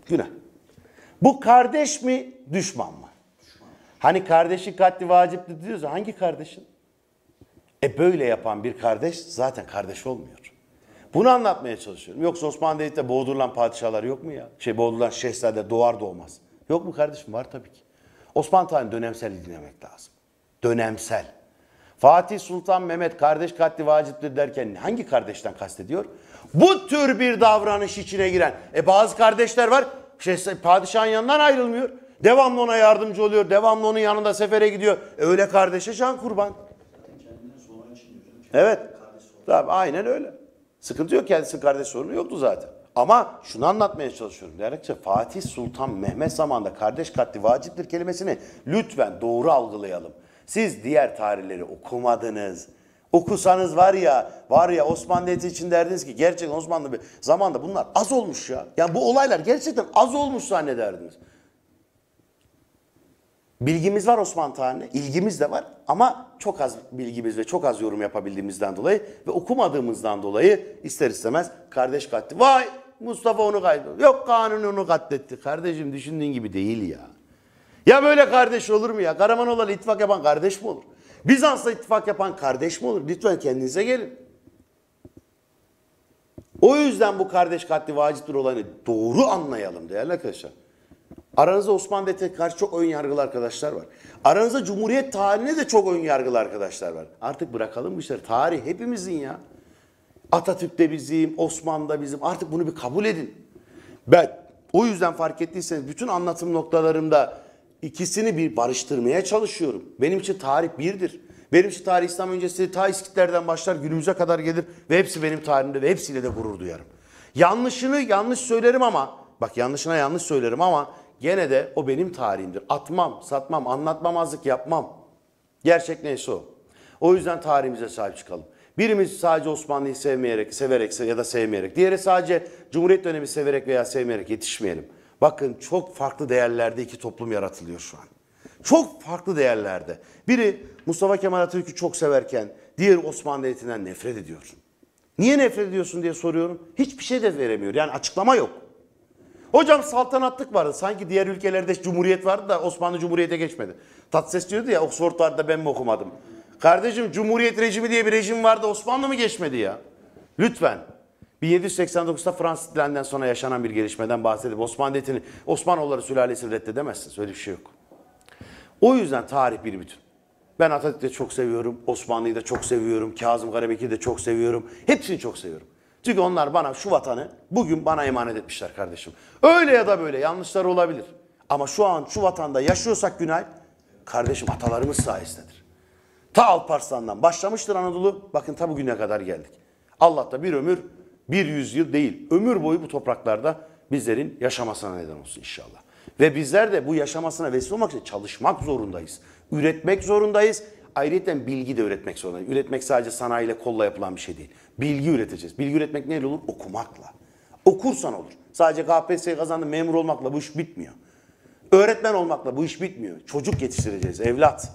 Günah. Bu kardeş mi, düşman mı? Hani kardeşin katli vaciptir diyoruz ya, hangi kardeşin? Böyle yapan bir kardeş zaten kardeş olmuyor. Bunu anlatmaya çalışıyorum. Yoksa Osmanlı Devleti'nde boğdurulan padişahlar yok mu ya? Boğdurulan şehzade doğar doğmaz. Yok mu kardeşim? Var tabii ki. Osmanlı tarihini dönemsel dinlemek lazım. Dönemsel. Fatih Sultan Mehmet kardeş katli vaciptir derken hangi kardeşten kastediyor? Bu tür bir davranış içine giren. Bazı kardeşler var. Padişahın yanından ayrılmıyor. Devamlı ona yardımcı oluyor. Devamlı onun yanında sefere gidiyor. Öyle kardeşe can kurban. Evet. Tabii, aynen öyle. Sıkıntı yok, kendisinin kardeş sorunu yoktu zaten. Ama şunu anlatmaya çalışıyorum. Gerekçe Fatih Sultan Mehmet zamanında kardeş katli vaciptir kelimesini lütfen doğru algılayalım. Siz diğer tarihleri okumadınız. Okusanız var ya Osmanlı Devleti için derdiniz ki gerçekten Osmanlı bir zamanda bunlar az olmuş ya. Yani bu olaylar gerçekten az olmuş zannederdiniz. Bilgimiz var Osmanlı tarihine, ilgimiz de var ama çok az bilgimiz ve çok az yorum yapabildiğimizden dolayı ve okumadığımızdan dolayı ister istemez kardeş katli. Vay Mustafa onu kaybetti. Yok Kanuni onu katletti. Kardeşim düşündüğün gibi değil ya. Ya böyle kardeş olur mu ya? Karamanoğlu'yla ittifak yapan kardeş mi olur? Bizans'la ittifak yapan kardeş mi olur? Lütfen kendinize gelin. O yüzden bu kardeş katli vaciptir olayını doğru anlayalım değerli arkadaşlar. Aranızda Osmanlı Devleti'ne karşı çok ön yargılı arkadaşlar var. Aranızda Cumhuriyet tarihine de çok ön yargılı arkadaşlar var. Artık bırakalım bu işleri. Tarih hepimizin ya. Atatürk'te bizim, Osmanlı'da bizim. Artık bunu bir kabul edin. Ben o yüzden fark ettiyseniz bütün anlatım noktalarımda ikisini bir barıştırmaya çalışıyorum. Benim için tarih birdir. Benim için tarih İslam öncesi ta İskitler'den başlar günümüze kadar gelir ve hepsi benim tarihimde ve hepsiyle de gurur duyarım. Yanlış söylerim ama bak yanlışına yanlış söylerim ama gene de o benim tarihimdir. Atmam, satmam, anlatmamazlık yapmam. Gerçek neyse o. O yüzden tarihimize sahip çıkalım. Birimiz sadece Osmanlı'yı severek ya da sevmeyerek. Diğeri sadece Cumhuriyet dönemi severek veya sevmeyerek yetişmeyelim. Bakın çok farklı değerlerde iki toplum yaratılıyor şu an. Çok farklı değerlerde. Biri Mustafa Kemal Atatürk'ü çok severken diğeri Osmanlı Devleti'nden nefret ediyor. Niye nefret ediyorsun diye soruyorum. Hiçbir şey de veremiyor. Yani açıklama yok. Hocam saltanatlık vardı. Sanki diğer ülkelerde cumhuriyet vardı da Osmanlı Cumhuriyet'e geçmedi. Tatlıses diyordu ya Oxford'larda ben mi okumadım? Kardeşim Cumhuriyet rejimi diye bir rejim vardı Osmanlı mı geçmedi ya? Lütfen. 1789'da Fransız ihtilalinden sonra yaşanan bir gelişmeden bahsedip Osmanoğulları sülalesini reddedemezsiniz. Öyle bir şey yok. O yüzden tarih bir bütün. Ben Atatürk'ü de çok seviyorum. Osmanlı'yı da çok seviyorum. Kazım Karabekir'i de çok seviyorum. Hepsini çok seviyorum. Çünkü onlar bana şu vatanı bugün bana emanet etmişler kardeşim. Öyle ya da böyle yanlışlar olabilir. Ama şu an şu vatanda yaşıyorsak günah kardeşim atalarımız sayesindedir. Ta Alparslan'dan başlamıştır Anadolu. Bakın ta bugüne kadar geldik. Allah da bir ömür, bir yüzyıl değil. Ömür boyu bu topraklarda bizlerin yaşamasına neden olsun inşallah. Ve bizler de bu yaşamasına vesile olmak için çalışmak zorundayız. Üretmek zorundayız. Ayrıca bilgi de üretmek zorundayız. Üretmek sadece sanayiyle kolla yapılan bir şey değil. Bilgi üreteceğiz. Bilgi üretmek neyle olur? Okumakla. Okursan olur. Sadece KPSS'yi kazandın memur olmakla bu iş bitmiyor. Öğretmen olmakla bu iş bitmiyor. Çocuk yetiştireceğiz, evlat.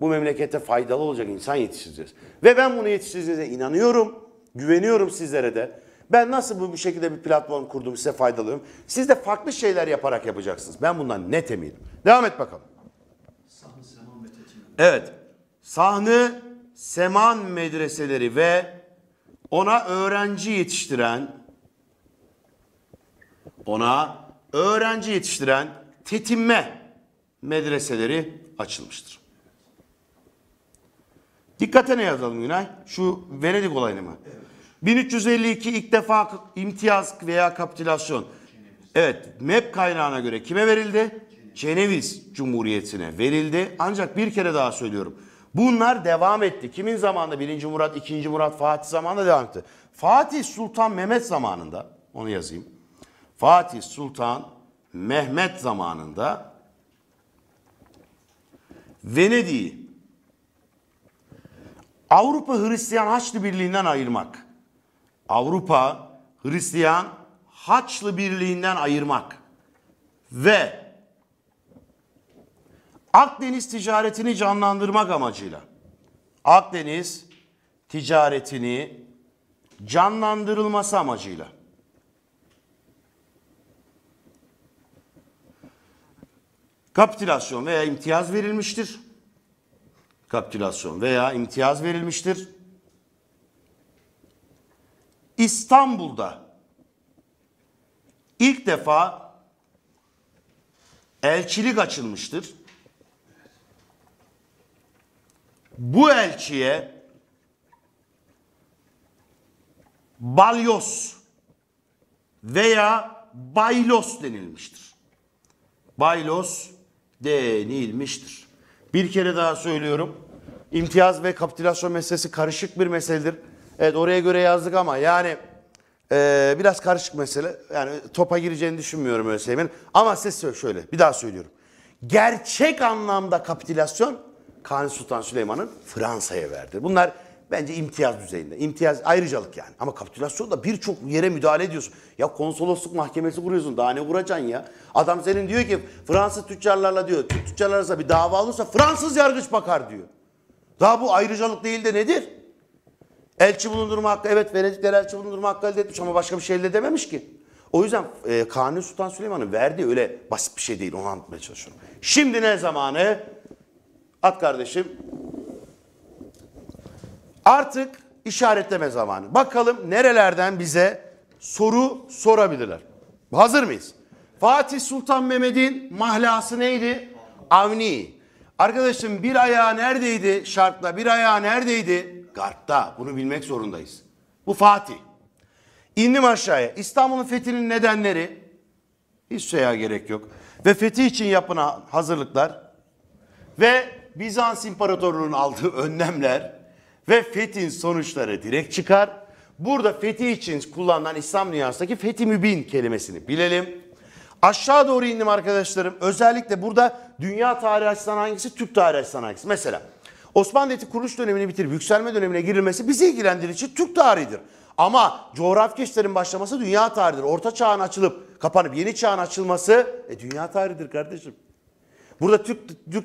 Bu memlekete faydalı olacak insan yetiştireceğiz. Ve ben bunu yetiştireceğize inanıyorum. Güveniyorum sizlere de. Ben nasıl bu şekilde bir platform kurdum size faydalıyım. Siz de farklı şeyler yaparak yapacaksınız. Ben bundan net eminim. Devam et bakalım. Evet. Sahne Seman medreseleri ve ona öğrenci yetiştiren Tetimme medreseleri açılmıştır. Dikkate ne yazalım Günay? Şu Venedik olayını mı? Evet. 1352 ilk defa imtiyaz veya kapitülasyon. Ceneviz. Evet, MEP kaynağına göre kime verildi? Ceneviz Cumhuriyeti'ne verildi. Ancak bir kere daha söylüyorum. Bunlar devam etti. Kimin zamanında? 1. Murat, 2. Murat, Fatih zamanında devam etti. Fatih Sultan Mehmet zamanında, onu yazayım. Fatih Sultan Mehmet zamanında Venedik'i Avrupa Hristiyan Haçlı Birliği'nden ayırmak. Avrupa Hristiyan Haçlı Birliği'nden ayırmak ve Akdeniz ticaretini canlandırmak amacıyla. Akdeniz ticaretini canlandırılması amacıyla. Kapitülasyon veya imtiyaz verilmiştir. kapitülasyon veya imtiyaz verilmiştir. İstanbul'da ilk defa elçilik açılmıştır. Bu elçiye Balyoz veya Baylos denilmiştir. Baylos denilmiştir. Bir kere daha söylüyorum. İmtiyaz ve kapitülasyon meselesi karışık bir meseledir. Evet, oraya göre yazdık ama yani biraz karışık mesele. Yani topa gireceğini düşünmüyorum ÖSYM'nin. Ama size şöyle bir daha söylüyorum. Gerçek anlamda kapitülasyon Kanuni Sultan Süleyman'ın Fransa'ya verdi. Bunlar bence imtiyaz düzeyinde. İmtiyaz ayrıcalık yani. Ama kapitülasyonda birçok yere müdahale ediyorsun. Ya konsolosluk mahkemesi kuruyorsun. Daha ne vuracaksın ya? Adam senin diyor ki Fransız tüccarlarla diyor. Tüccarlar arasında bir dava olursa Fransız yargıç bakar diyor. Daha bu ayrıcalık değil de nedir? Elçi bulundurma hakkı, evet Venedikler elçi bulundurma hakkı elde etmiş ama başka bir şey elde edememiş ki. O yüzden Kanuni Sultan Süleyman'ın verdiği öyle basit bir şey değil, onu anlatmaya çalışıyorum. Şimdi ne zamanı? At kardeşim. Artık işaretleme zamanı. Bakalım nerelerden bize soru sorabilirler. Hazır mıyız? Fatih Sultan Mehmet'in mahlası neydi? Avni. Arkadaşım bir ayağı neredeydi? Şark'ta. Bir ayağı neredeydi? Garp'ta. Bunu bilmek zorundayız. Bu Fatih. İndim aşağıya. İstanbul'un fethinin nedenleri, hiç şeye gerek yok. Ve fethi için yapılan hazırlıklar ve Bizans İmparatorluğu'nun aldığı önlemler ve fethin sonuçları direkt çıkar. Burada fethi için kullanılan İslam dünyasındaki fethi mübin kelimesini bilelim. Aşağı doğru indim arkadaşlarım. Özellikle burada dünya tarihi açısından hangisi, Türk tarihi açısından hangisi? Mesela Osmanlı Devleti kuruluş dönemini bitirip yükselme dönemine girilmesi bizi ilgilendirir için Türk tarihidir. Ama coğrafi geçişlerin başlaması dünya tarihidir. Orta çağın açılıp kapanıp yeni çağın açılması dünya tarihidir kardeşim. Burada Türk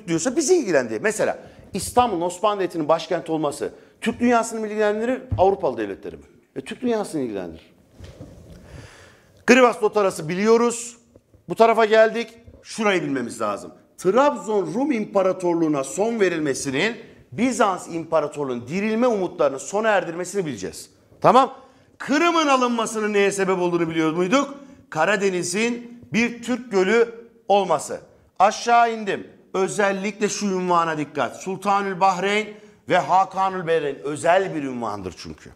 diyorsa bizi ilgilendirir. Mesela İstanbul'un Osmanlı Devleti'nin başkenti olması Türk dünyasını mı ilgilendirir, Avrupalı devletleri mi? Türk dünyasını ilgilendirir. Grivas Lotarası biliyoruz. Bu tarafa geldik. Şurayı bilmemiz lazım. Trabzon Rum İmparatorluğu'na son verilmesinin Bizans İmparatorluğu'nun dirilme umutlarını sona erdirmesini bileceğiz. Tamam. Kırım'ın alınmasının neye sebep olduğunu biliyor muyduk? Karadeniz'in bir Türk gölü olması. Aşağı indim. Özellikle şu ünvana dikkat. Sultanül Bahreyn ve Hakanül Behreyn. Özel bir ünvandır çünkü.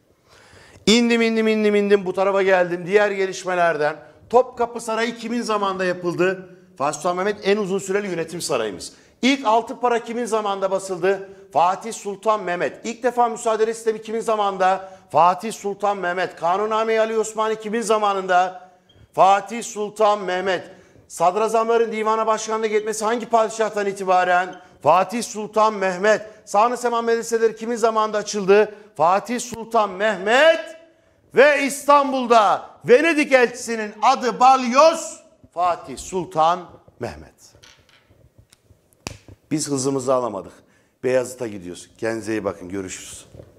İndim. Bu tarafa geldim. Diğer gelişmelerden. Topkapı Sarayı kimin zamanında yapıldı? Fatih Sultan Mehmet en uzun süreli yönetim sarayımız. İlk altı para kimin zamanında basıldı? Fatih Sultan Mehmet. İlk defa müsaadele sistemi kimin zamanında? Fatih Sultan Mehmet. Kanunname-i Ali Osmani kimin zamanında? Fatih Sultan Mehmet. Sadrazamların divana başkanlık etmesi hangi padişahtan itibaren? Fatih Sultan Mehmet. Sağını Seman medreseleri kimin zamanında açıldı? Fatih Sultan Mehmet. Ve İstanbul'da Venedik elçisinin adı Balyoz, Fatih Sultan Mehmet. Biz hızımızı alamadık. Beyazıt'a gidiyoruz. Kendinize iyi bakın. Görüşürüz.